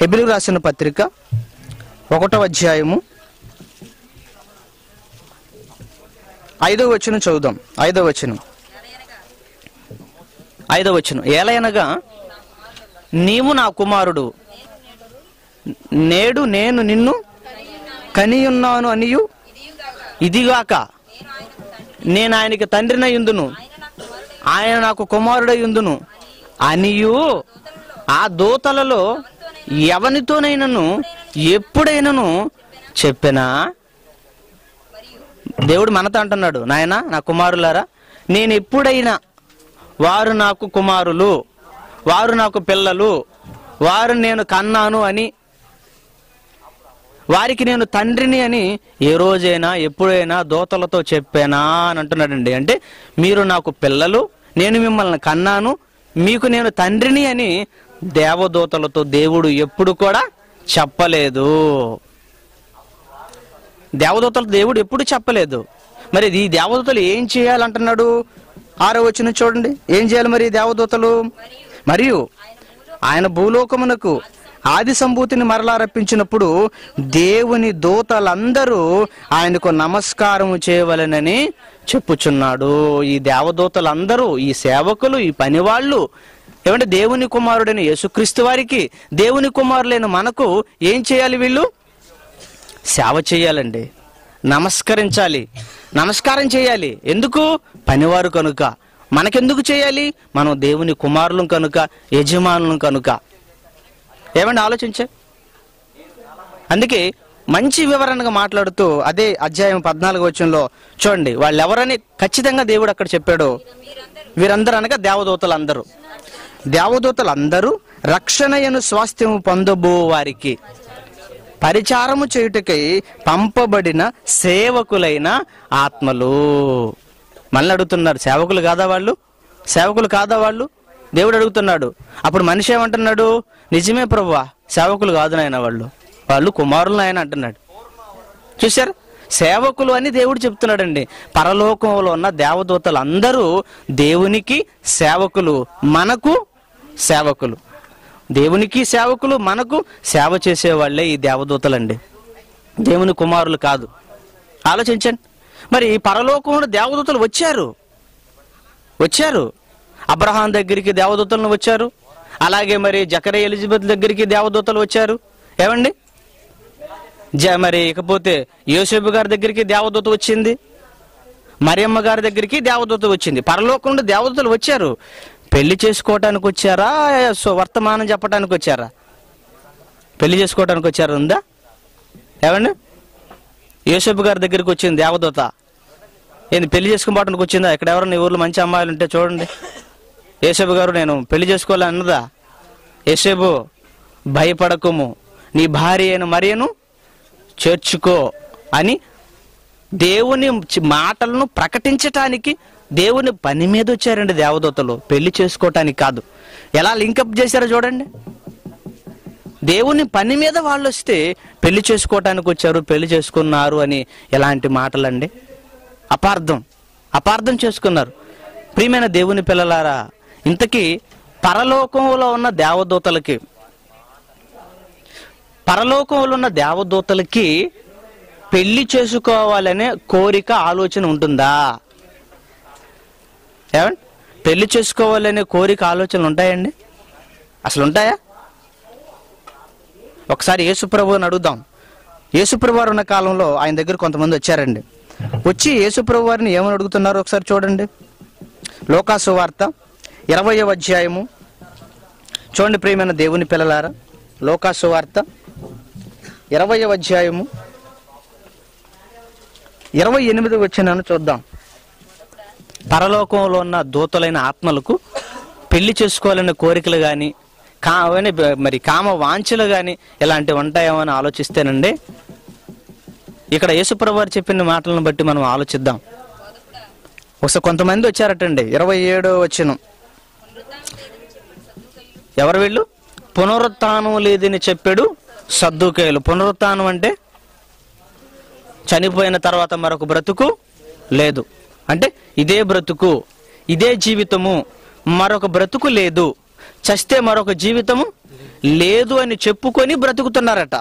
హెబ్రీయులకు రాసిన పత్రిక ఒకటవ అధ్యాయము ఐదవ వచనం చదువుదాం. ఐదవ వచనం ఐదవ వచనం ఏలయనగా నీవు నా కుమారుడు, నేడు నేను నిన్ను కనియున్నాను అనియు, ఇదిగాక నేను ఆయనకి తండ్రినై యుందును, ఆయన నాకు కుమారుడై యుందును అనియు, ఆ దూతలలో ఎవనితోనైనను ఎప్పుడైనను చెప్పినా. దేవుడు మనతో అంటున్నాడు, నాయన నా కుమారులారా, నేను ఎప్పుడైనా వారు నాకు కుమారులు, వారు నాకు పిల్లలు, వారు నేను కన్నాను అని, వారికి నేను తండ్రిని అని ఏ రోజైనా ఎప్పుడైనా దోతలతో చెప్పానా అని అంటున్నాడండి. అంటే మీరు నాకు పిల్లలు, నేను మిమ్మల్ని కన్నాను, మీకు నేను తండ్రిని అని దేవదూతలతో దేవుడు ఎప్పుడు కూడా చెప్పలేదు. దేవదూతలు దేవుడు ఎప్పుడు చెప్పలేదు. మరి ఈ దేవదూతలు ఏం చేయాలంటున్నాడు? ఆరో వచనం చూడండి, ఏం చేయాలి మరి దేవదూతలు? మరియు ఆయన భూలోకమునకు ఆది సంభూతిని మరలా రప్పించినప్పుడు దేవుని దూతలందరూ ఆయనకు నమస్కారం చేయవలెనని చెప్పుచున్నాడు. ఈ దేవదూతలందరూ, ఈ సేవకులు, ఈ పనివాళ్ళు ఏమంటే దేవుని కుమారుడైన యేసుక్రీస్తు వారికి, దేవుని కుమారులైన మనకు ఏం చేయాలి? వీళ్ళు సేవ చేయాలండి, నమస్కరించాలి, నమస్కారం చేయాలి. ఎందుకు? పనివారు కనుక. మనకెందుకు చేయాలి? మనం దేవుని కుమారులు కనుక, యజమానులు కనుక. ఏమండి ఆలోచించే. అందుకే మంచి వివరణగా మాట్లాడుతూ అదే అధ్యాయం పద్నాలుగు వచనంలో చూడండి, వాళ్ళు ఎవరని ఖచ్చితంగా దేవుడు అక్కడ చెప్పాడు. వీరందరూ అనగా దేవదూతలందరూ, దేవదూతలందరూ రక్షణయను స్వాస్థ్యము పొందబో వారికి పరిచారము చేయుటకై పంపబడిన సేవకులైన ఆత్మలు. మళ్ళీ అడుగుతున్నారు, సేవకులు కాదా వాళ్ళు? సేవకులు కాదా వాళ్ళు? దేవుడు అడుగుతున్నాడు. అప్పుడు మనిషి ఏమంటున్నాడు? నిజమే ప్రభువా, సేవకులు కాదు నాయన వాళ్ళు, వాళ్ళు కుమారులు నాయన అంటున్నాడు. చూశారు, సేవకులు అని దేవుడు చెప్తున్నాడండి. పరలోకంలో ఉన్న దేవదూతలు అందరూ దేవునికి సేవకులు, మనకు సేవకులు. దేవునికి సేవకులు, మనకు సేవ చేసేవాళ్లే ఈ దేవదూతలండి, దేవుని కుమారులు కాదు. ఆలోచించండి. మరి ఈ పరలోకంలో దేవదూతలు వచ్చారు వచ్చారు అబ్రహాం దగ్గరికి దేవదూతలను వచ్చారు, అలాగే మరి జకరియా ఎలిజబెత్ దగ్గరికి దేవదూతలు వచ్చారు. ఏమండి జ మరి ఇకపోతే యోసేపు గారి దగ్గరికి దేవదూత వచ్చింది, మరియమ్మ గారి దగ్గరికి దేవదూత వచ్చింది. పరలోకం నుండి దేవదూతలు వచ్చారు. పెళ్లి చేసుకోవటానికి వచ్చారా, వర్తమానం చెప్పడానికి వచ్చారా? పెళ్లి చేసుకోవటానికి వచ్చారా ఉందా? ఏమండి యోసేపు గారి దగ్గరికి వచ్చింది దేవదూత. ఏంది పెళ్లి చేసుకోవటానికి వచ్చిందా? ఇక్కడ ఎవరైనా ఊర్లో మంచి అమ్మాయిలు ఉంటే చూడండి, యేసేపు గారు నేను పెళ్లి చేసుకోవాలని అన్నదా? యేసేపు, భయపడకుము, నీ భార్య అయిన మరియను చేర్చుకో అని దేవుని మాటలను ప్రకటించటానికి దేవుని పని మీద వచ్చారండి దేవదూతలు, పెళ్లి చేసుకోవటానికి కాదు. ఎలా లింకప్ చేశారో చూడండి. దేవుని పని మీద వాళ్ళు వస్తే పెళ్లి చేసుకోవటానికి వచ్చారు, పెళ్లి చేసుకున్నారు అని ఎలాంటి మాటలండి. అపార్థం అపార్థం చేసుకున్నారు. ప్రియమైన దేవుని పిల్లలారా, ఇంతకీ పరలోకంలో ఉన్న దేవదూతలకి పరలోకంలో ఉన్న దేవదూతలకి పెళ్లి చేసుకోవాలనే కోరిక, ఆలోచన ఉంటుందా? ఏమండి పెళ్లి చేసుకోవాలనే కోరిక, ఆలోచనలు ఉంటాయండి? అసలు ఉంటాయా? ఒకసారి యేసుప్రభువుని అడుగుదాం. యేసుప్రభు వారు ఉన్న కాలంలో ఆయన దగ్గర కొంతమంది వచ్చారండి. వచ్చి యేసుప్రభు వారిని ఏమని అడుగుతున్నారో ఒకసారి చూడండి. లోకా సువార్త ఇరవయవ అధ్యాయము చూడండి ప్రియమైన దేవుని పిల్లలారా. లోకా సువార్త ఇరవయవ అధ్యాయము ఇరవై ఎనిమిది వచ్చినాను చూద్దాం. పరలోకంలో ఉన్న దూతలైన ఆత్మలకు పెళ్లి చేసుకోవాలనే కోరికలు కానీ, కా మరి కామ వాంఛలు కానీ ఇలాంటివి ఉంటాయేమో అని ఆలోచిస్తేనండి, ఇక్కడ యేసుప్రభు వారు చెప్పిన మాటలను బట్టి మనం ఆలోచిద్దాం. ఒకసారి కొంతమంది వచ్చారటండి. ఇరవై ఏడో వచనం, ఎవరు వీళ్ళు? పునరుత్థానం లేదని చెప్పాడు సద్దూకేయులు. పునరుత్థానం అంటే చనిపోయిన తర్వాత మరొక బ్రతుకు లేదు, అంటే ఇదే బ్రతుకు, ఇదే జీవితము, మరొక బ్రతుకు లేదు, చస్తే మరొక జీవితము లేదు అని చెప్పుకొని బ్రతుకుతున్నారట.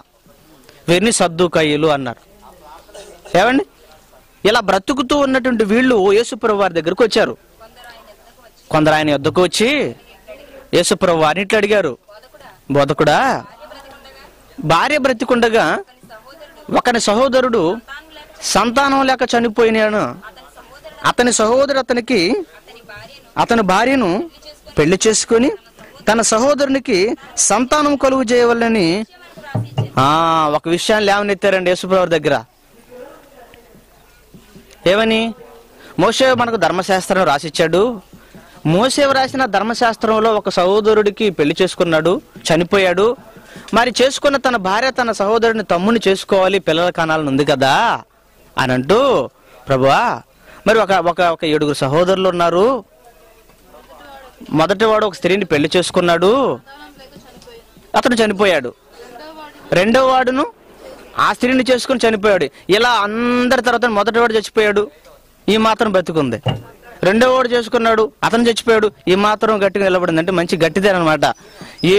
వీరిని సద్దూకాయలు అన్నారు. ఏమండి, ఇలా బ్రతుకుతూ ఉన్నటువంటి వీళ్ళు యేసుప్రభు వారి దగ్గరకు వచ్చారు. కొందరు ఆయన వద్దకు వచ్చి యేసుప్రభు వారిని ఇట్లా అడిగారు, బోధకుడా, భార్య బ్రతికుండగా ఒకని సహోదరుడు సంతానం లేక చనిపోయినాను. అతని సహోదరుడు అతనికి అతని భార్యను పెళ్లి చేసుకుని తన సహోదరునికి సంతానం కలుగు చేయవలని ఒక విషయాన్ని లేవనెత్తారండి యేసుప్రభు దగ్గర. ఏమని? మోషే మనకు ధర్మశాస్త్రం రాసిచ్చాడు. మోషే రాసిన ధర్మశాస్త్రంలో ఒక సహోదరుడికి పెళ్లి చేసుకున్నాడు, చనిపోయాడు. మరి చేసుకున్న తన భార్య తన సహోదరుని తమ్ముని చేసుకోవాలి, పిల్లల కనాలని ఉంది కదా అని అంటూ, ప్రభువా, మరి ఒక ఒక ఒక ఏడుగురు సహోదరులు ఉన్నారు, మొదటివాడు ఒక స్త్రీని పెళ్లి చేసుకున్నాడు, అతను చనిపోయాడు. రెండవ వాడును ఆ స్త్రీని చేసుకుని చనిపోయాడు. ఇలా అందరి తర్వాత మొదటివాడు చచ్చిపోయాడు, ఈ మాత్రం బ్రతుకుంది. రెండవ వాడు చేసుకున్నాడు, అతను చచ్చిపోయాడు, ఈ మాత్రం గట్టిగా నిలబడింది. అంటే మంచి గట్టిదేనమాట.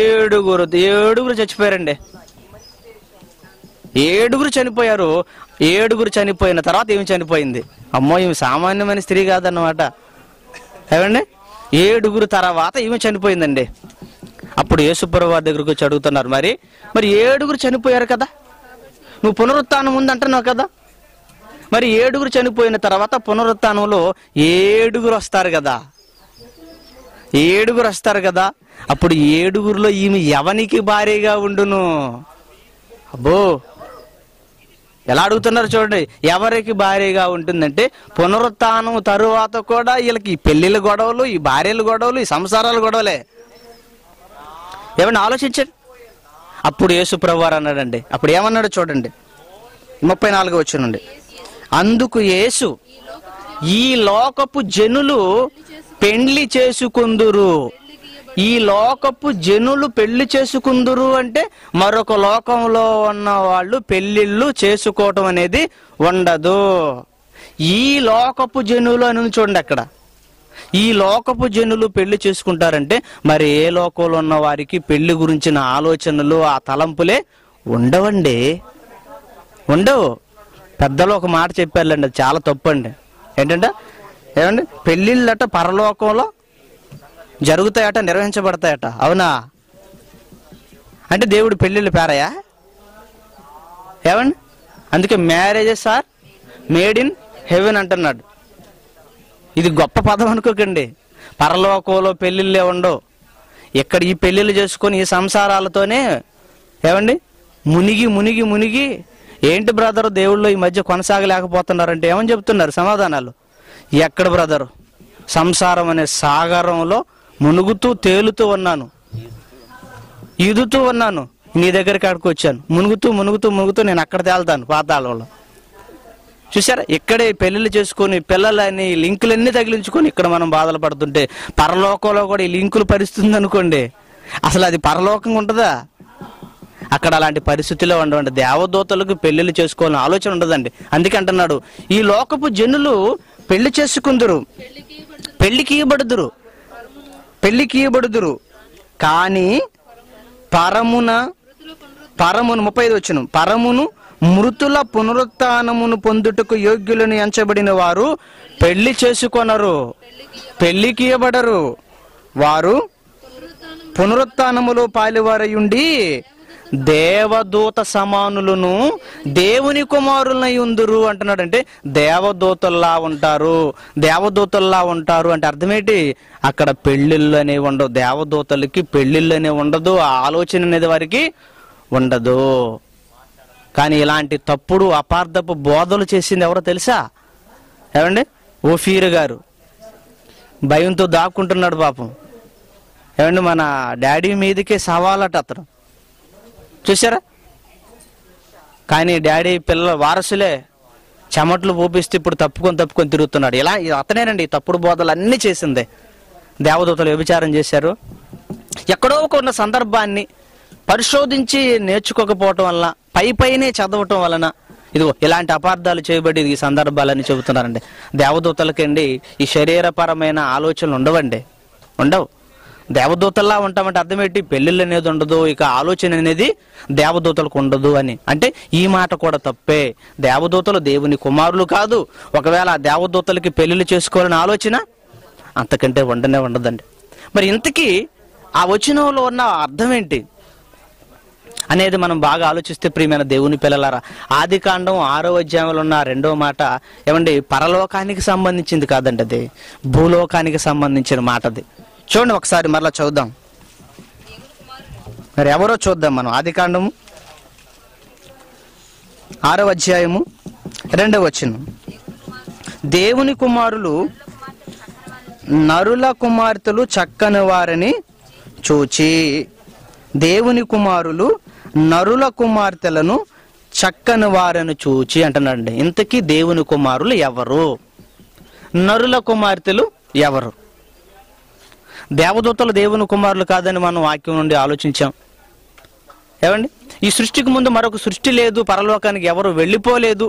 ఏడుగురు ఏడుగురు చచ్చిపోయారండి, ఏడుగురు చనిపోయారు. ఏడుగురు చనిపోయిన తర్వాత ఏమి చనిపోయింది? అమ్మో, ఈమె సామాన్యమైన స్త్రీ కాదన్నమాట. ఏమండి, ఏడుగురు తర్వాత ఈమె చనిపోయిందండి. అప్పుడు యేసుప్రభు వారి దగ్గరకు వచ్చి అడుగుతున్నారు, మరి మరి ఏడుగురు చనిపోయారు కదా, నువ్వు పునరుత్థానం ఉందంటున్నావు కదా, మరి ఏడుగురు చనిపోయిన తర్వాత పునరుత్థానంలో ఏడుగురు వస్తారు కదా, ఏడుగురు వస్తారు కదా, అప్పుడు ఏడుగురులో ఈమె ఎవనికి భారీగా ఉండును? అబ్బో, ఎలా అడుగుతున్నారు చూడండి. ఎవరికి భారీగా ఉంటుందంటే పునరుత్థానం తరువాత కూడా వీళ్ళకి ఈ పెళ్లిళ్ళ గొడవలు, ఈ భార్యల గొడవలు, ఈ సంసారాల గొడవలే. ఏమన్నా ఆలోచించండి. అప్పుడు యేసుప్రభు వారు అన్నాడండి. అప్పుడు ఏమన్నాడు చూడండి, ముప్పై నాలుగు వచ్చానండి. అందుకు యేసు, ఈ లోకపు జనులు పెళ్లి చేసుకుందురు. ఈ లోకపు జనులు పెళ్లి చేసుకుందురు అంటే మరొక లోకంలో ఉన్న వాళ్ళు పెళ్లిళ్ళు చేసుకోవటం అనేది ఉండదు. ఈ లోకపు జనులు అని చూడండి అక్కడ. ఈ లోకపు జనులు పెళ్లి చేసుకుంటారంటే మరి ఏ లోకంలో ఉన్న వారికి పెళ్లి గురించిన ఆలోచనలు, ఆ తలంపులే ఉండవండి, ఉండవు. పెద్దలు ఒక మాట చెప్పారులేండి, అది చాలా తప్పు అండి. ఏంటంటే ఏమండి, పెళ్ళిళ్ళట పరలోకంలో జరుగుతాయట, నిర్వహించబడతాయట. అవునా? అంటే దేవుడు పెళ్ళిళ్ళు పేరయా? ఏమండి, అందుకే marriages are made in heaven అంటున్నాడు. ఇది గొప్ప పదం అనుకోకండి. పరలోకంలో పెళ్ళిళ్ళే ఉండవు. ఇక్కడ ఈ పెళ్ళిళ్ళు చేసుకొని ఈ సంసారాలతోనే ఏమండి మునిగి మునిగి మునిగి ఏంటి బ్రదరు, దేవుళ్ళు ఈ మధ్య కొనసాగలేకపోతున్నారంటే ఏమని చెప్తున్నారు సమాధానాలు? ఎక్కడ బ్రదరు, సంసారం అనే సాగరంలో మునుగుతూ తేలుతూ ఉన్నాను, ఈదుతూ ఉన్నాను, నీ దగ్గరికి అక్కడికి వచ్చాను, మునుగుతూ మునుగుతూ మునుగుతూ నేను అక్కడ తేలుతాను పాతాళంలో. చూసారా, ఇక్కడే పెళ్ళిళ్ళు చేసుకొని పిల్లలని లింకులన్నీ తగిలించుకొని ఇక్కడ మనం బాధలు పడుతుంటే, పరలోకంలో కూడా ఈ లింకులు పరిస్థితుంది అనుకోండి, అసలు అది పరలోకంగా ఉంటుందా? అక్కడ అలాంటి పరిస్థితిలో ఉండవండి. దేవదూతలకు పెళ్లిళ్ళు చేసుకోవాలని ఆలోచన ఉండదండి. అందుకే అంటున్నాడు, ఈ లోకపు జనులు పెళ్లి చేసుకుందరు, పెళ్లికి ఇవ్వబడుదురు, పెళ్లికి ఇవ్వబడుదురు, కానీ పరమున పరమును ముప్పై ఐదు వచ్చిన పరమును మృతుల పునరుత్థానమును పొందుటకు యోగ్యులను ఎంచబడిన వారు పెళ్లి చేసుకొనరు, పెళ్లికి ఇవ్వబడరు. వారు పునరుత్థానములో పాలువారయుండి దేవదూత సమానులను దేవుని కుమారులై ఉందురు అంటున్నాడు. అంటే దేవదూతల్లా ఉంటారు, దేవదూతల్లా ఉంటారు అంటే అర్థమేంటి? అక్కడ పెళ్ళిళ్ళు అనేవి ఉండవు, దేవదూతలకి పెళ్ళిళ్ళు అనేవి ఉండదు, ఆ ఆలోచన అనేది వారికి ఉండదు. కానీ ఇలాంటి తప్పుడు అపార్థపు బోధలు చేసింది ఎవరో తెలుసా? ఏమండి, ఓఫీరు గారు. భయంతో దాక్కుంటున్నాడు పాపం. ఏమండి, మన డాడీ మీదకే సవాలట అతను. చూసారా, కానీ డాడీ పిల్లల వారసులే చెమట్లు పోపిస్తే ఇప్పుడు తప్పుకొని తప్పుకొని తిరుగుతున్నాడు. ఇలా అతనేనండి తప్పుడు బోధలు అన్నీ చేసిందే. దేవదూతలు వ్యభిచారం చేశారు. ఎక్కడో ఒక ఉన్న సందర్భాన్ని పరిశోధించి నేర్చుకోకపోవటం వలన, పై పైనే చదవటం వలన ఇదిగో ఇలాంటి అపార్థాలు చేయబడి ఈ సందర్భాలని చెబుతున్నారండి. దేవదూతలకండి ఈ శరీరపరమైన ఆలోచనలు ఉండవండి, ఉండవు. దేవదూతల్లా ఉంటామంటే అర్థం ఏంటి? పెళ్ళిళ్ళు అనేది ఉండదు, ఇక ఆలోచన అనేది దేవదూతలకు ఉండదు అని. అంటే ఈ మాట కూడా తప్పే. దేవదూతలు దేవుని కుమారులు కాదు. ఒకవేళ ఆ దేవదూతలకి పెళ్ళిళ్ళు చేసుకోవాలని ఆలోచన అంతకంటే ఉండనే ఉండదండి. మరి ఇంతకీ ఆ వచనంలో ఉన్న అర్థం ఏంటి అనేది మనం బాగా ఆలోచిస్తే ప్రియమైన దేవుని పిల్లలారా, ఆది కాండం ఆరో అధ్యాయంలో ఉన్న రెండో మాట ఏమండి, పరలోకానికి సంబంధించింది కాదండి, అది భూలోకానికి సంబంధించిన మాట. అది చూడండి ఒకసారి మరలా చూద్దాం. మరి ఎవరో చూద్దాం మనం. ఆది కాండము ఆరో అధ్యాయము రెండవ వచనం, దేవుని కుమారులు నరుల కుమార్తెలు చక్కని వారిని చూచి, దేవుని కుమారులు నరుల కుమార్తెలను చక్కని వారిని చూచి అంటున్నాడండి. ఇంతకీ దేవుని కుమారులు ఎవరు? నరుల కుమార్తెలు ఎవరు? దేవదూతలు దేవుని కుమారులు కాదని మనం వాక్యం నుండి ఆలోచించాం. ఏమండి, ఈ సృష్టికి ముందు మరొక సృష్టి లేదు, పరలోకానికి ఎవరు వెళ్ళిపోలేదు,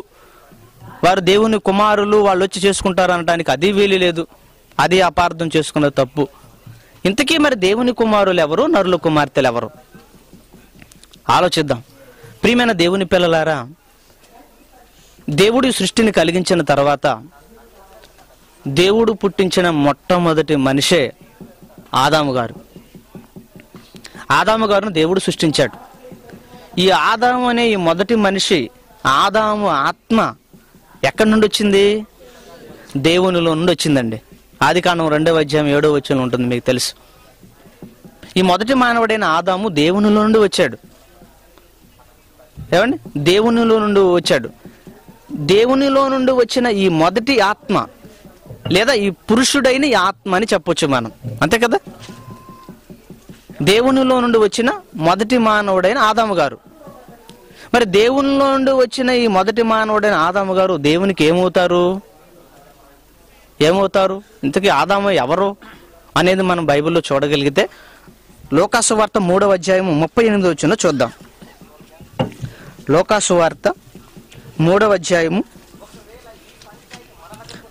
వారు దేవుని కుమారులు, వాళ్ళు వచ్చి చేసుకుంటారు అనడానికి అది వీలు లేదు, అది అపార్థం చేసుకున్న తప్పు. ఇంతకీ మరి దేవుని కుమారులు ఎవరు, నరుల కుమార్తెలు ఎవరు ఆలోచిద్దాం. ప్రియమైన దేవుని పిల్లలారా, దేవుడి సృష్టిని కలిగించిన తర్వాత దేవుడు పుట్టించిన మొట్టమొదటి మనిషే ఆదాము గారు. ఆదాము గారును దేవుడు సృష్టించాడు. ఈ ఆదాము అనే ఈ మొదటి మనిషి, ఆదాము ఆత్మ ఎక్కడి నుండి వచ్చింది? దేవునిలో నుండి వచ్చిందండి. ఆది కాండం రెండవ అధ్యాయం ఏడో వచనం ఉంటుంది, మీకు తెలుసు. ఈ మొదటి మానవుడైన ఆదాము దేవునిలో నుండి వచ్చాడు. ఏమండి, దేవునిలో నుండి వచ్చాడు. దేవునిలో నుండి వచ్చిన ఈ మొదటి ఆత్మ లేదా ఈ పురుషుడైన ఈ ఆత్మ అని చెప్పొచ్చు మనం, అంతే కదా. దేవునిలో నుండి వచ్చిన మొదటి మానవుడైన ఆదాము గారు. మరి దేవునిలో నుండి వచ్చిన ఈ మొదటి మానవుడైన ఆదాము గారు దేవునికి ఏమవుతారు ఏమవుతారు ఇంతకీ ఆదాము ఎవరు అనేది మనం బైబిల్లో చూడగలిగితే లోకాసు వార్త మూడవ అధ్యాయము ముప్పై ఎనిమిది వచ్చిన చూద్దాం. లోకాసు వార్త మూడవ అధ్యాయము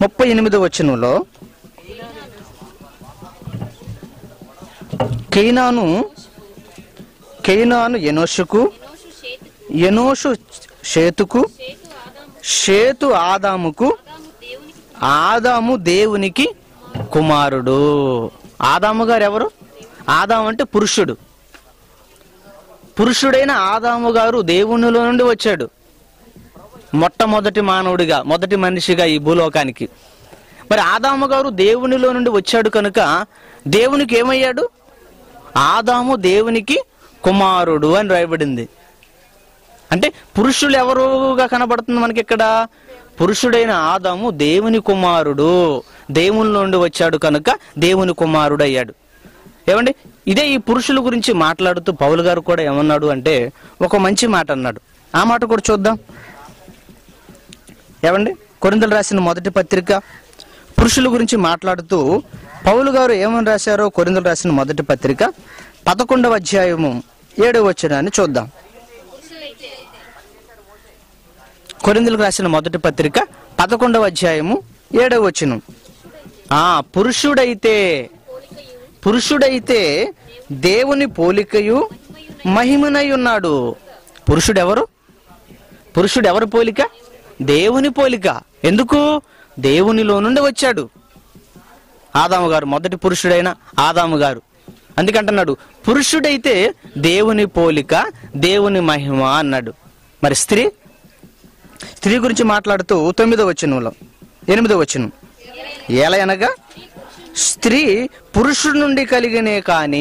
ముప్పై ఎనిమిది వచనంలో, కేయినాను కేయినాను ఎనోషుకు, ఎనోషు షేతుకు, షేతు ఆదాముకు, ఆదాము దేవునికి కుమారుడు. ఆదాము గారు ఎవరు? ఆదాము అంటే పురుషుడు. పురుషుడైన ఆదాము గారు దేవునిలో నుండి వచ్చాడు మొట్టమొదటి మానవుడిగా, మొదటి మనిషిగా ఈ భూలోకానికి. మరి ఆదాము గారు దేవునిలో నుండి వచ్చాడు కనుక దేవునికి ఏమయ్యాడు? ఆదాము దేవునికి కుమారుడు అని రాయబడింది. అంటే పురుషులు ఎవరుగా కనబడుతుంది మనకి ఇక్కడ? పురుషుడైన ఆదాము దేవుని కుమారుడు, దేవుని నుండి వచ్చాడు కనుక దేవుని కుమారుడు అయ్యాడు. ఏమండి, ఇదే ఈ పురుషుల గురించి మాట్లాడుతూ పౌలు గారు కూడా ఏమన్నాడు అంటే ఒక మంచి మాట అన్నాడు. ఆ మాట కూడా చూద్దాం. ఏమండి, కొరింథీయులకు రాసిన మొదటి పత్రిక పురుషుల గురించి మాట్లాడుతూ పౌలు గారు ఏమని రాశారో కొరింథీయులకు రాసిన మొదటి పత్రిక పదకొండవ అధ్యాయము ఏడవ వచనాన్ని చూద్దాం. కొరింథీయులకు రాసిన మొదటి పత్రిక పదకొండవ అధ్యాయము ఏడవ వచనం, ఆ పురుషుడైతే పురుషుడైతే దేవుని పోలికయు మహిమనై ఉన్నాడు. పురుషుడు ఎవరు? పురుషుడు ఎవరు పోలిక? దేవుని పోలిక. ఎందుకు? దేవునిలో నుండి వచ్చాడు ఆదాము గారు, మొదటి పురుషుడైన ఆదాము గారు. అందుకంటున్నాడు పురుషుడైతే దేవుని పోలిక, దేవుని మహిమ అన్నాడు. మరి స్త్రీ స్త్రీ గురించి మాట్లాడుతూ తొమ్మిదవ వచనంలో ఎనిమిదవ వచనం, ఏలయనగా స్త్రీ పురుషుడి నుండి కలిగినే కానీ,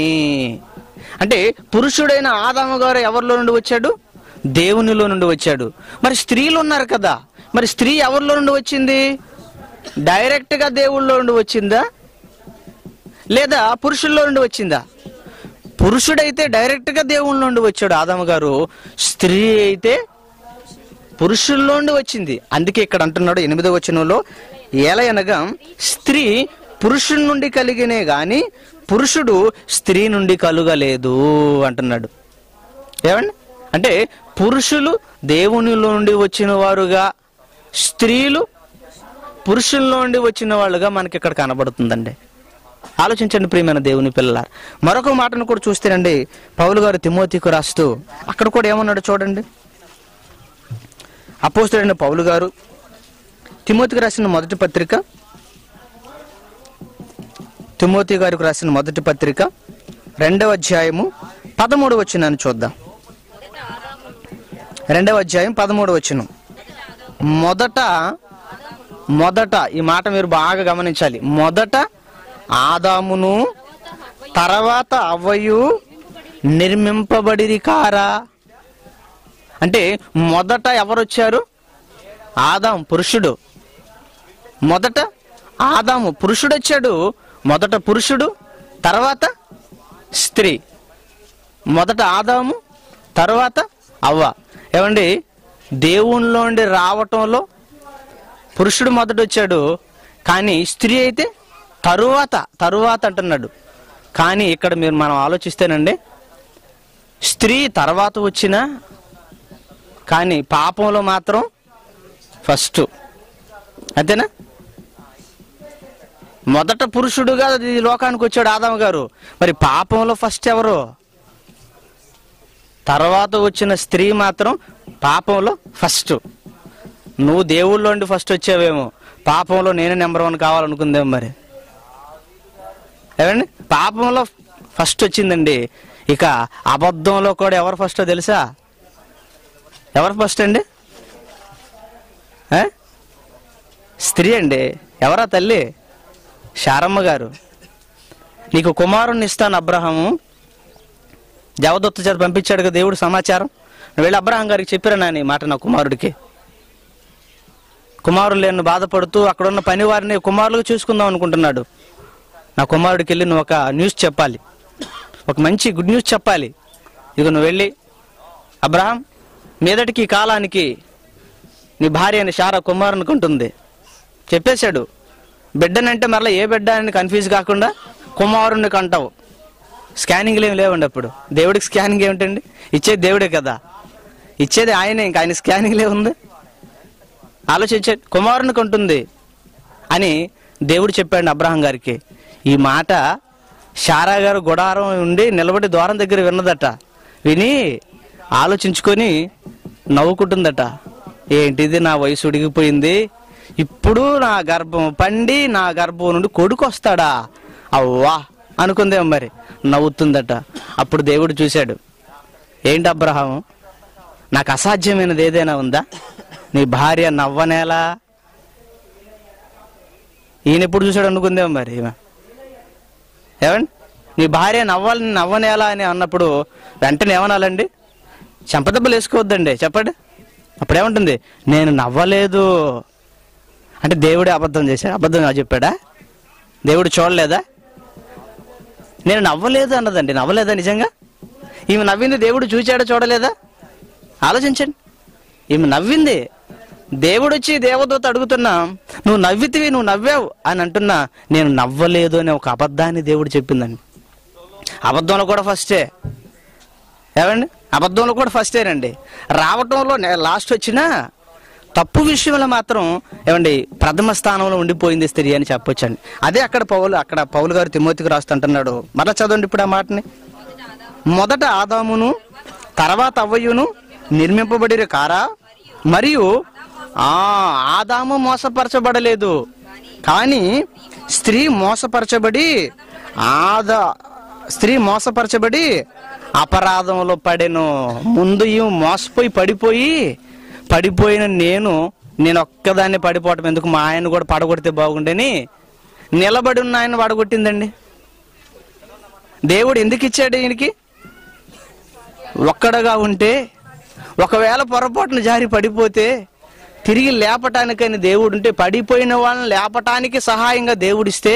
అంటే పురుషుడైన ఆదాము గారు ఎవరిలో నుండి వచ్చాడు? దేవునిలో నుండి వచ్చాడు. మరి స్త్రీలు ఉన్నారు కదా, మరి స్త్రీ ఎవరిలో నుండి వచ్చింది? డైరెక్ట్గా దేవుళ్ళలో నుండి వచ్చిందా లేదా పురుషుల్లో నుండి వచ్చిందా? పురుషుడైతే డైరెక్ట్గా దేవుళ్ళ నుండి వచ్చాడు ఆదాము గారు, స్త్రీ అయితే పురుషుల్లోండి వచ్చింది. అందుకే ఇక్కడ అంటున్నాడు ఎనిమిదవ వచనంలో, ఏలయనగా స్త్రీ పురుషుడి నుండి కలిగినే గాని పురుషుడు స్త్రీ నుండి కలుగలేదు అంటున్నాడు. ఏమండి, అంటే పురుషులు దేవునిలో నుండి వచ్చిన వారుగా, స్త్రీలు పురుషుల్లో నుండి వచ్చిన వాళ్ళుగా మనకి ఇక్కడ కనబడుతుందండి. ఆలోచించండి ప్రియమైన దేవుని పిల్లలారా. మరొక మాటను కూడా చూస్తారండి పౌలు గారు తిమోతికి రాస్తూ అక్కడ కూడా ఏమన్నాడు చూడండి. అపోస్తలుడైన పౌలు గారు తిమోతికి రాసిన మొదటి పత్రిక తిమోతి గారికి రాసిన మొదటి పత్రిక రెండవ అధ్యాయము పదమూడు వచనాన్ని చూద్దాం. రెండవ అధ్యాయం పదమూడు వచనం. మొదట మొదట ఈ మాట మీరు బాగా గమనించాలి. మొదట ఆదామును తర్వాత అవ్వయు నిర్మింపబడిరి కారా అంటే మొదట ఎవరొచ్చారు? ఆదాము పురుషుడు. మొదట ఆదాము పురుషుడు వచ్చాడు. మొదట పురుషుడు తర్వాత స్త్రీ. మొదట ఆదాము తర్వాత అవ్వ. ఏమండి దేవునిలోండి రావటంలో పురుషుడు మొదట వచ్చాడు, కానీ స్త్రీ అయితే తరువాత తరువాత అంటున్నాడు. కానీ ఇక్కడ మీరు మనం ఆలోచిస్తేనండి స్త్రీ తర్వాత వచ్చినా కానీ పాపంలో మాత్రం ఫస్ట్, అంతేనా? మొదట పురుషుడుగా ఈ లోకానికి వచ్చాడు ఆదాము గారు, మరి పాపంలో ఫస్ట్ ఎవరు? తర్వాత వచ్చిన స్త్రీ మాత్రం పాపంలో ఫస్ట్. నువ్వు దేవుళ్ళో నుండి ఫస్ట్ వచ్చావేమో, పాపంలో నేనే నెంబర్ వన్ కావాలనుకుందేమో. మరి ఏమండి పాపంలో ఫస్ట్ వచ్చిందండి. ఇక అబద్ధంలో కూడా ఎవరు ఫస్టో తెలుసా? ఎవరు ఫస్ట్ అండి? స్త్రీ అండి. ఎవరా తల్లి? శారమ్మ గారు. నీకు కుమారుణ్ణి ఇస్తాను అబ్రహాము, దేవదత్త చేత పంపించాడు కదా దేవుడు సమాచారం. నువ్వు వెళ్ళి అబ్రహాం గారికి చెప్పిరా నాని మాట, నా కుమారుడికి కుమారులు లేని బాధపడుతూ అక్కడున్న పని వారిని కుమారులుగా చూసుకుందాం అనుకుంటున్నాడు. నా కుమారుడికి వెళ్ళి నువ్వు ఒక న్యూస్ చెప్పాలి, ఒక మంచి గుడ్ న్యూస్ చెప్పాలి. ఇక నువ్వు వెళ్ళి అబ్రహాం మీదటికి కాలానికి నీ భార్య అని శారా కుమారునికి ఉంటుంది చెప్పేశాడు. బిడ్డనంటే మరలా ఏ బిడ్డ అని కన్ఫ్యూజ్ కాకుండా కుమారునికి అంటావు. స్కానింగ్లు ఏమి లేవండి అప్పుడు. దేవుడికి స్కానింగ్ ఏమిటండి? ఇచ్చేది దేవుడే కదా, ఇచ్చేది ఆయనే, ఇంక ఆయన స్కానింగ్లే ఉంది. ఆలోచించే కుమారునికి ఉంటుంది అని దేవుడు చెప్పాడు అబ్రహాం గారికి. ఈ మాట శారా గారు గుడారం ఉండి నిలబడి ద్వారం దగ్గర విన్నదట. విని ఆలోచించుకొని నవ్వుకుంటుందట, ఏంటిది నా వయసు ఉడిగిపోయింది, ఇప్పుడు నా గర్భం పండి నా గర్భం నుండి కొడుకు వస్తాడా అవ్వా అనుకుందేమో. మరి నవ్వుతుందట. అప్పుడు దేవుడు చూశాడు, ఏంటి అబ్రహాము, నాకు అసాధ్యమైనది ఏదైనా ఉందా? నీ భార్య నవ్వనేలా. ఈయన ఎప్పుడు చూశాడు అనుకుందేమో. మరి ఏమండి నీ భార్య నవ్వాలని నవ్వనేలా అని అన్నప్పుడు వెంటనే ఏమనాలండి? చెంపదెబ్బలు వేసుకోవద్దండి చెప్పండి. అప్పుడేముంటుంది? నేను నవ్వలేదు అంటే దేవుడే అబద్ధం చేశాడు, అబద్ధం చెప్పాడా? దేవుడు చూడలేదా? నేను నవ్వలేదు అన్నదండి. నవ్వలేదా నిజంగా? ఈమె నవ్వింది దేవుడు చూచాడా చూడలేదా? ఆలోచించండి. ఈమె నవ్వింది. దేవుడు వచ్చి దేవదూత అడుగుతున్నా నువ్వు నవ్వితివి, నువ్వు నవ్వావు అని అంటున్నా నేను నవ్వలేదు అనే ఒక అబద్ధాన్ని దేవుడు చెప్పిందండి. అబద్ధంలో కూడా ఫస్టే ఏమండి? అబద్ధంలో కూడా ఫస్టేనండి. రావటంలో లాస్ట్ వచ్చినా తప్పు విషయంలో మాత్రం ఏమండి ప్రథమ స్థానంలో ఉండిపోయింది స్త్రీ అని చెప్పొచ్చండి. అదే అక్కడ పౌలు అక్కడ పౌలు గారు తిమోతికి రాస్తుంటున్నాడు. మరలా చదవండి ఇప్పుడు ఆ మాటని. మొదట ఆదామును తర్వాత అవ్వయును నిర్మింపబడిరు కారా, మరియు ఆ ఆదాము మోసపరచబడలేదు కానీ స్త్రీ మోసపరచబడి ఆదా స్త్రీ మోసపరచబడి అపరాధంలో పడెను. ముందు ఈ మోసపోయి పడిపోయి పడిపోయిన నేను నేను ఒక్కదాన్ని పడిపోవటం ఎందుకు, మా ఆయన కూడా పడగొడితే బాగుండని నిలబడి ఉన్న ఆయన పడగొట్టిందండి. దేవుడు ఎందుకు ఇచ్చాడు ఈయనకి? ఒక్కడగా ఉంటే ఒకవేళ పొరపాటును జారి పడిపోతే తిరిగి లేపటానికని దేవుడు ఉంటే, పడిపోయిన వాళ్ళని లేపటానికి సహాయంగా దేవుడిస్తే,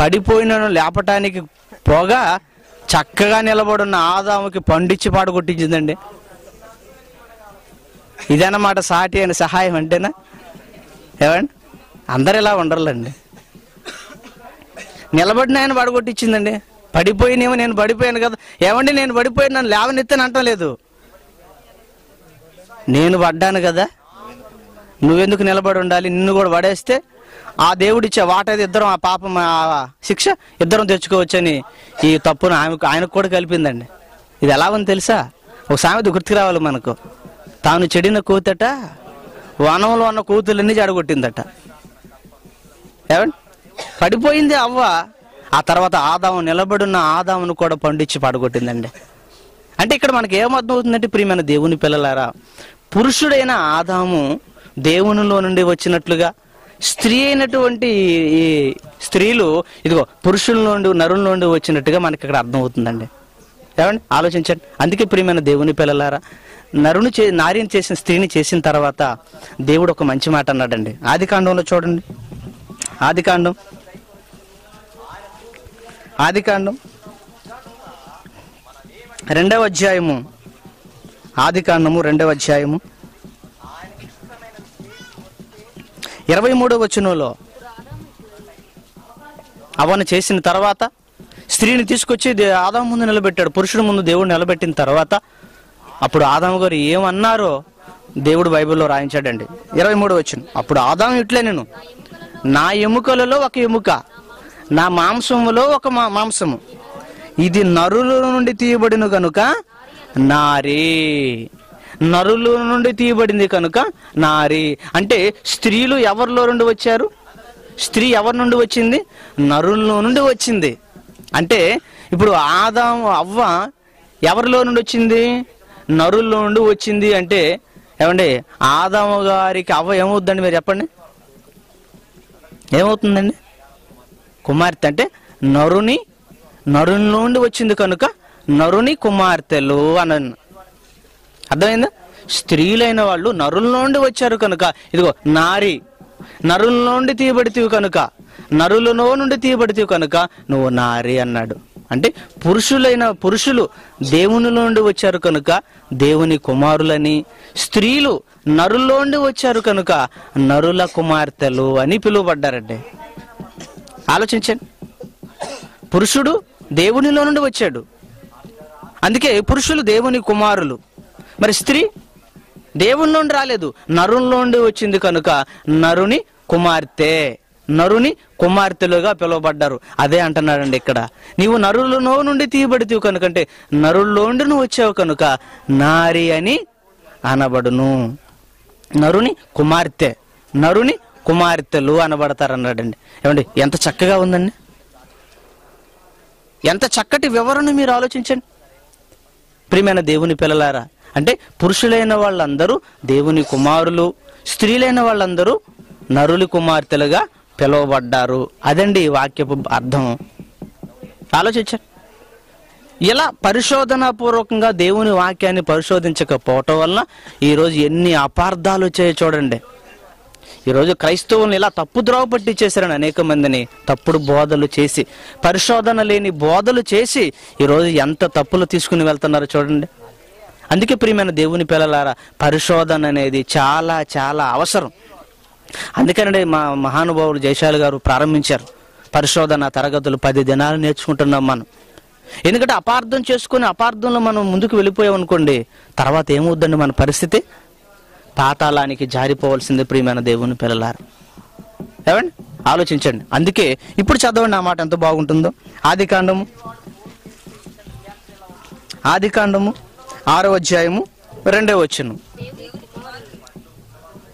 పడిపోయిన వాళ్ళని లేపటానికి పోగా చక్కగా నిలబడున్న ఆదాముకి పండిచ్చి పడగొట్టించిందండి. ఇదన్నమాట సాటి అయిన సహాయం అంటేనా? ఏమండి అందరు ఇలా ఉండర్లండి. నిలబడిన ఆయన పడగొట్టించిందండి. పడిపోయినేమో నేను పడిపోయాను కదా, ఏమండి నేను పడిపోయాను నన్ను లేవనెత్తని అంటం లేదు. నేను పడ్డాను కదా, నువ్వెందుకు నిలబడి ఉండాలి, నిన్ను కూడా పడేస్తే ఆ దేవుడిచ్చే వాట అయితే ఇద్దరం ఆ పాపం ఆ శిక్ష ఇద్దరం తెచ్చుకోవచ్చని ఈ తప్పును ఆయనకు ఆయనకు కూడా కల్పిందండి. ఇది ఎలా ఉందో తెలుసా? ఒక సామెత గుర్తుకు రావాలి మనకు. తాను చెడిన కోతట వనంలో ఉన్న కోతులన్నీ జడగొట్టిందట. ఏమండి పడిపోయింది అవ్వ, ఆ తర్వాత ఆదాము నిలబడున్న ఆదామును కూడా పండించి పడగొట్టిందండి. అంటే ఇక్కడ మనకి ఏమర్థమవుతుందంటే ప్రియమైన దేవుని పిల్లలారా, పురుషుడైన ఆదాము దేవునిలో నుండి వచ్చినట్లుగా స్త్రీ అయినటువంటి ఈ స్త్రీలు ఇదిగో పురుషుల నుండి నరుల నుండి వచ్చినట్టుగా మనకి ఇక్కడ అర్థమవుతుందండి. ఏమండి ఆలోచించండి. అందుకే ప్రియమైన దేవుని పిల్లలారా, నరుని చే నారిని చేసిన స్త్రీని చేసిన తర్వాత దేవుడు ఒక మంచి మాట అన్నాడండి. ఆది కాండంలో చూడండి, ఆది కాండం ఆది కాండం రెండవ అధ్యాయము ఆది కాండము రెండవ అధ్యాయము ఇరవై మూడవ వచనంలో అవను చేసిన తర్వాత స్త్రీని తీసుకొచ్చి ఆదాము ముందు నిలబెట్టాడు. పురుషుడు ముందు దేవుడు నిలబెట్టిన తర్వాత అప్పుడు ఆదాము గారు ఏమన్నారో దేవుడు బైబిల్లో రాయించాడండి. ఇరవై మూడు వచనం, అప్పుడు ఆదాము ఇట్లే, నేను నా ఎముకలలో ఒక ఎముక, నా మాంసములో ఒక మాంసము, ఇది నరుల నుండి తీయబడిన కనుక నారీ, నరుల నుండి తీయబడింది కనుక నారీ. అంటే స్త్రీలు ఎవరిలో నుండి వచ్చారు? స్త్రీ ఎవరి నుండి వచ్చింది? నరుల్లో నుండి వచ్చింది. అంటే ఇప్పుడు ఆదాము అవ్వ ఎవరిలో నుండి వచ్చింది? నరుల్లో నుండి వచ్చింది. అంటే ఏమండి ఆదాము గారికి అవ్వ ఏమవుతుందండి? మీరు చెప్పండి ఏమవుతుందండి? కుమార్తె. అంటే నరుని నరుల్లో నుండి వచ్చింది కనుక నరుని కుమార్తెలు అని అర్థమైందా? స్త్రీలైన వాళ్ళు నరుల్లో నుండి వచ్చారు కనుక ఇదిగో నారి, నరుల్లో నుండి తీయబడితివి కనుక, నరులలో నుండి తీయబడితివి కనుక నువ్వు నారి అన్నాడు. అంటే పురుషులైన పురుషులు దేవునిలో నుండి వచ్చారు కనుక దేవుని కుమారులని, స్త్రీలు నరుల్లో నుండి వచ్చారు కనుక నరుల కుమార్తెలు అని పిలువబడ్డారండి. ఆలోచించండి, పురుషుడు దేవునిలో నుండి వచ్చాడు అందుకే పురుషులు దేవుని కుమారులు. మరి స్త్రీ దేవునిలో నుండి రాలేదు, నరుల్లో నుండి వచ్చింది కనుక నరుని కుమార్తె, నరుని కుమార్తెలుగా పిలువబడ్డారు. అదే అంటున్నాడండి ఇక్కడ, నీవు నరులలో నుండి తీయబడితివి కనుక, అంటే నరుల్లో నుండి నువ్వు వచ్చావు కనుక నారి అని అనబడును, నరుని కుమార్తె, నరుని కుమార్తెలు అనబడతారన్నాడండి. ఏమండి ఎంత చక్కగా ఉందండి, ఎంత చక్కటి వివరణ. మీరు ఆలోచించండి ప్రియమైన దేవుని పిల్లలారా, అంటే పురుషులైన వాళ్ళందరూ దేవుని కుమారులు, స్త్రీలైన వాళ్ళందరూ నరులి కుమార్తెలుగా పిలువబడ్డారు. అదండి ఈ వాక్యపు అర్థం. ఆలోచించండి, ఇలా పరిశోధనా పూర్వకంగా దేవుని వాక్యాన్ని పరిశోధించకపోవటం వలన ఈరోజు ఎన్ని అపార్థాలు వచ్చాయో చూడండి. ఈరోజు క్రైస్తవులను ఇలా తప్పు ద్రోవ పట్టించేశారని అనేక మందిని తప్పుడు బోధలు చేసి, పరిశోధన లేని బోధలు చేసి ఈరోజు ఎంత తప్పులు తీసుకుని వెళ్తున్నారో చూడండి. అందుకే ప్రియమైన దేవుని పిల్లలారా, పరిశోధన అనేది చాలా చాలా అవసరం. అందుకనే మా మహానుభావుడు జయశాలి గారు ప్రారంభించారు పరిశోధన తరగతులు. పది దినాలు నేర్చుకుంటున్నాం మనం. ఎందుకంటే అపార్థం చేసుకుని అపార్థంలో మనం ముందుకు వెళ్ళిపోయాం అనుకోండి, తర్వాత ఏమవుద్దండి మన పరిస్థితి? పాతాళానికి జారిపోవాల్సిందే ప్రియమైన దేవుని పిల్లలారా. ఏమండి ఆలోచించండి. అందుకే ఇప్పుడు చదవండి ఆ మాట ఎంత బాగుంటుందో. ఆది కాండము ఆది కాండము ఆరవ అధ్యాయము రెండవ వచనం.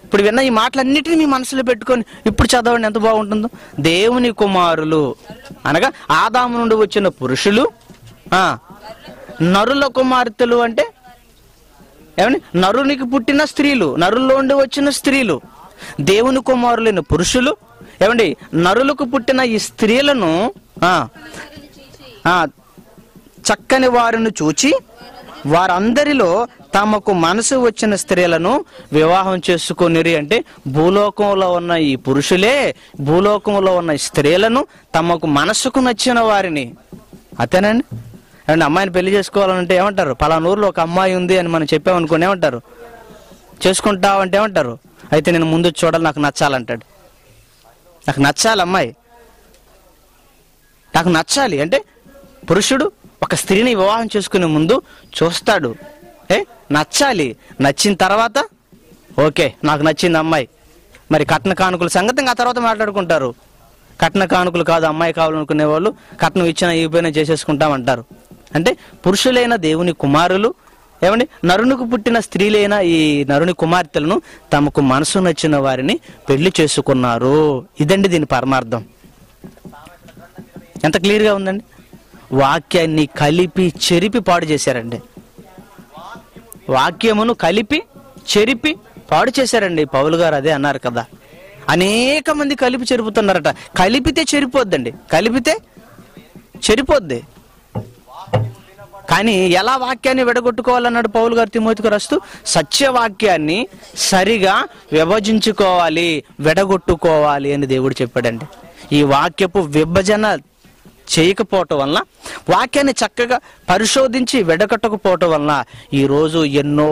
ఇప్పుడు విన్న ఈ మాటలన్నిటిని మీ మనసులో పెట్టుకొని ఇప్పుడు చదవండి ఎంత బాగుంటుందో. దేవుని కుమారులు అనగా ఆదాము నుండి వచ్చిన పురుషులు, నరుల కుమార్తెలు అంటే ఏమండి నరునికి పుట్టిన స్త్రీలు, నరుల్లో నుండి వచ్చిన స్త్రీలు, దేవుని కుమారులైన పురుషులు. ఏమండి నరులకు పుట్టిన ఈ స్త్రీలను చక్కని వారిని చూచి వారందరిలో తమకు మనసు వచ్చిన స్త్రీలను వివాహం చేసుకునిరి. అంటే భూలోకంలో ఉన్న ఈ పురుషులే భూలోకంలో ఉన్న స్త్రీలను తమకు మనసుకు నచ్చిన వారిని, అంతేనండి. అండ్ అమ్మాయిని పెళ్లి చేసుకోవాలంటే ఏమంటారు? పలానూరులో ఒక అమ్మాయి ఉంది అని మనం చెప్పామనుకోని ఏమంటారు? చేసుకుంటావు అంటే ఏమంటారు? అయితే నేను ముందు చూడాలి, నాకు నచ్చాలంటాడు. నాకు నచ్చాలి అమ్మాయి, నాకు నచ్చాలి అంటే పురుషుడు ఒక స్త్రీని వివాహం చేసుకునే ముందు చూస్తాడు, ఏ నచ్చాలి. నచ్చిన తర్వాత ఓకే నాకు నచ్చింది అమ్మాయి, మరి కట్న కానుకల సంగతి ఆ తర్వాత మాట్లాడుకుంటారు. కట్న కానుకలు కాదు అమ్మాయి కావాలనుకునే వాళ్ళు కట్నం ఇచ్చినా ఇవ్వబోయినా చేసేసుకుంటామంటారు. అంటే పురుషులైన దేవుని కుమారులు ఏమండి నరునికి పుట్టిన స్త్రీలైన ఈ నరుని కుమార్తెలను తమకు మనసు నచ్చిన వారిని పెళ్లి చేసుకున్నారు. ఇదండి దీని పరమార్థం. ఎంత క్లియర్గా ఉందండి. వాక్యాన్ని కలిపి చెరిపి పాడు చేశారండి. వాక్యమును కలిపి చెరిపి పాడు చేశారండి. పౌలు గారు అదే అన్నారు కదా. అనేక మంది కలిపి చెరుపుతున్నారట. కలిపితే చెరిపోద్దండి, కలిపితే చెరిపోద్ది. కానీ ఎలా వాక్యాన్ని విడగొట్టుకోవాలన్నాడు పౌలు గారు తిమోతికి రాస్తూ? సత్యవాక్యాన్ని సరిగా విభజించుకోవాలి, విడగొట్టుకోవాలి అని దేవుడు చెప్పాడండి. ఈ వాక్యపు విభజన చేయకపోవటం వల్ల, వాక్యాన్ని చక్కగా పరిశోధించి విడగొట్టకపోవటం వల్ల ఈరోజు ఎన్నో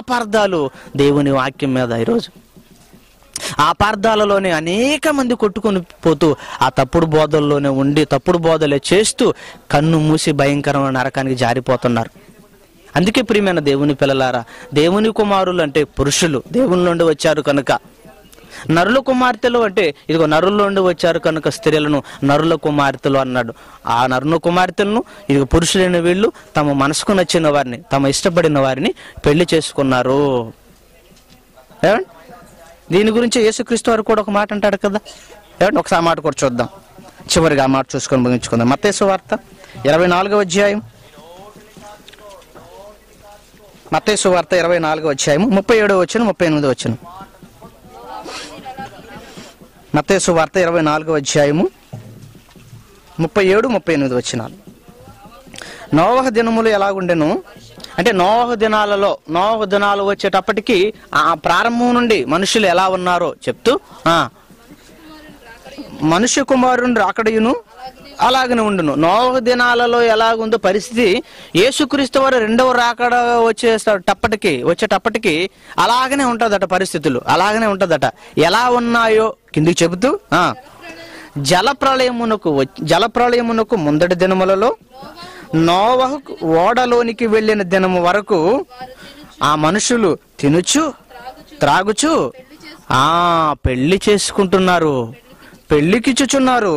అపార్థాలు దేవుని వాక్యం మీద ఈరోజు ఆ పార్థాలలోనే అనేక మంది కొట్టుకొని పోతూ ఆ తప్పుడు బోధల్లోనే ఉండి తప్పుడు బోధలే చేస్తూ కన్ను మూసి భయంకరమైన నరకానికి జారిపోతున్నారు. అందుకే ప్రియమైన దేవుని పిల్లలారా, దేవుని కుమారులు అంటే పురుషులు దేవుని నుండి వచ్చారు కనుక, నరుల కుమార్తెలు అంటే ఇదిగో నరుల నుండి వచ్చారు కనుక స్త్రీలను నరుల కుమార్తెలు అన్నాడు. ఆ నరుల కుమార్తెలను ఇదిగో పురుషులైన వీళ్ళు తమ మనసుకు నచ్చిన వారిని, తమ ఇష్టపడిన వారిని పెళ్లి చేసుకున్నారు. దీని గురించి యేసుక్రీస్తు వారు కూడా ఒక మాట అంటాడు కదా. ఏమంటే ఒకసారి మాట కూడా చూద్దాం. చివరిగా ఆ మాట చూసుకొని ముగించుకుందాం. మత్తయి సువార్త ఇరవై నాలుగవ అధ్యాయం మత్తయి సువార్త ఇరవై నాలుగవ అధ్యాయము ముప్పై ఏడవ వచ్చిన ముప్పై ఎనిమిది వచ్చిన మత్తయి సువార్త ఇరవై నాలుగవ అధ్యాయము ముప్పై ఏడు ముప్పై ఎనిమిది వచ్చినాలు. నోవహ దినములు ఎలాగుండెను అంటే నోవహ దినాలలో, నోవహ దినాలు వచ్చేటప్పటికి ఆ ప్రారంభం నుండి మనుషులు ఎలా ఉన్నారో చెప్తూ మనుష్య కుమారుని రాకడయును అలాగనే ఉండును. నోవహ దినాలలో ఎలాగుందో పరిస్థితి యేసుక్రీస్తు వారు రెండవ రాకడ వచ్చేటప్పటికి వచ్చేటప్పటికి అలాగనే ఉంటుందట. పరిస్థితులు అలాగనే ఉంటుందట. ఎలా ఉన్నాయో కిందికి చెబుతూ జల ప్రళయమునకు జల ప్రళయమునకు ముందటి దినములలో నోవహు ఓడలోనికి వెళ్ళిన దినము వరకు ఆ మనుషులు తినుచు త్రాగుచు ఆ పెళ్లి చేసుకుంటున్నారు, పెళ్లికిచ్చుచున్నారు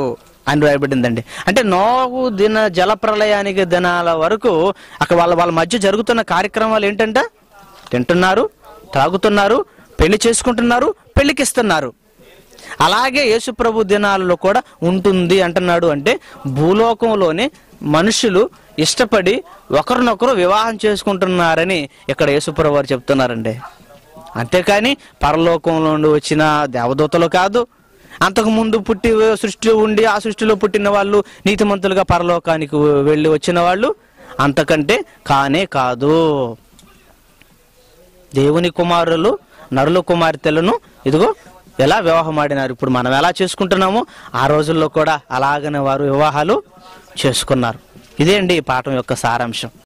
అని రాయబడిందండి. అంటే నోవహు దిన జల ప్రళయానికి దినాల వరకు అక్కడ వాళ్ళ వాళ్ళ మధ్య జరుగుతున్న కార్యక్రమాలు ఏంటంటే తింటున్నారు, త్రాగుతున్నారు, పెళ్లి చేసుకుంటున్నారు, పెళ్లికిస్తున్నారు. అలాగే యేసు ప్రభు దినాలలో కూడా ఉంటుంది అంటున్నాడు. అంటే భూలోకంలోనే మనుషులు ఇష్టపడి ఒకరినొకరు వివాహం చేసుకుంటున్నారని ఇక్కడ యేసుప్రభు వారు చెప్తున్నారండి. అంతేకాని పరలోకంలో వచ్చిన దేవదూతలు కాదు, అంతకు ముందు పుట్టి సృష్టి ఉండి ఆ సృష్టిలో పుట్టిన వాళ్ళు నీతిమంతులుగా పరలోకానికి వెళ్ళి వచ్చిన వాళ్ళు అంతకంటే కానే కాదు. దేవుని కుమారులు నరుల కుమార్తెలను ఇదిగో ఎలా వివాహమాడినారు, ఇప్పుడు మనం ఎలా చేసుకుంటున్నామో ఆ రోజుల్లో కూడా అలాగనే వారు వివాహాలు చేసుకున్నారు. ఇదే అండి ఈ పాఠం యొక్క సారాంశం.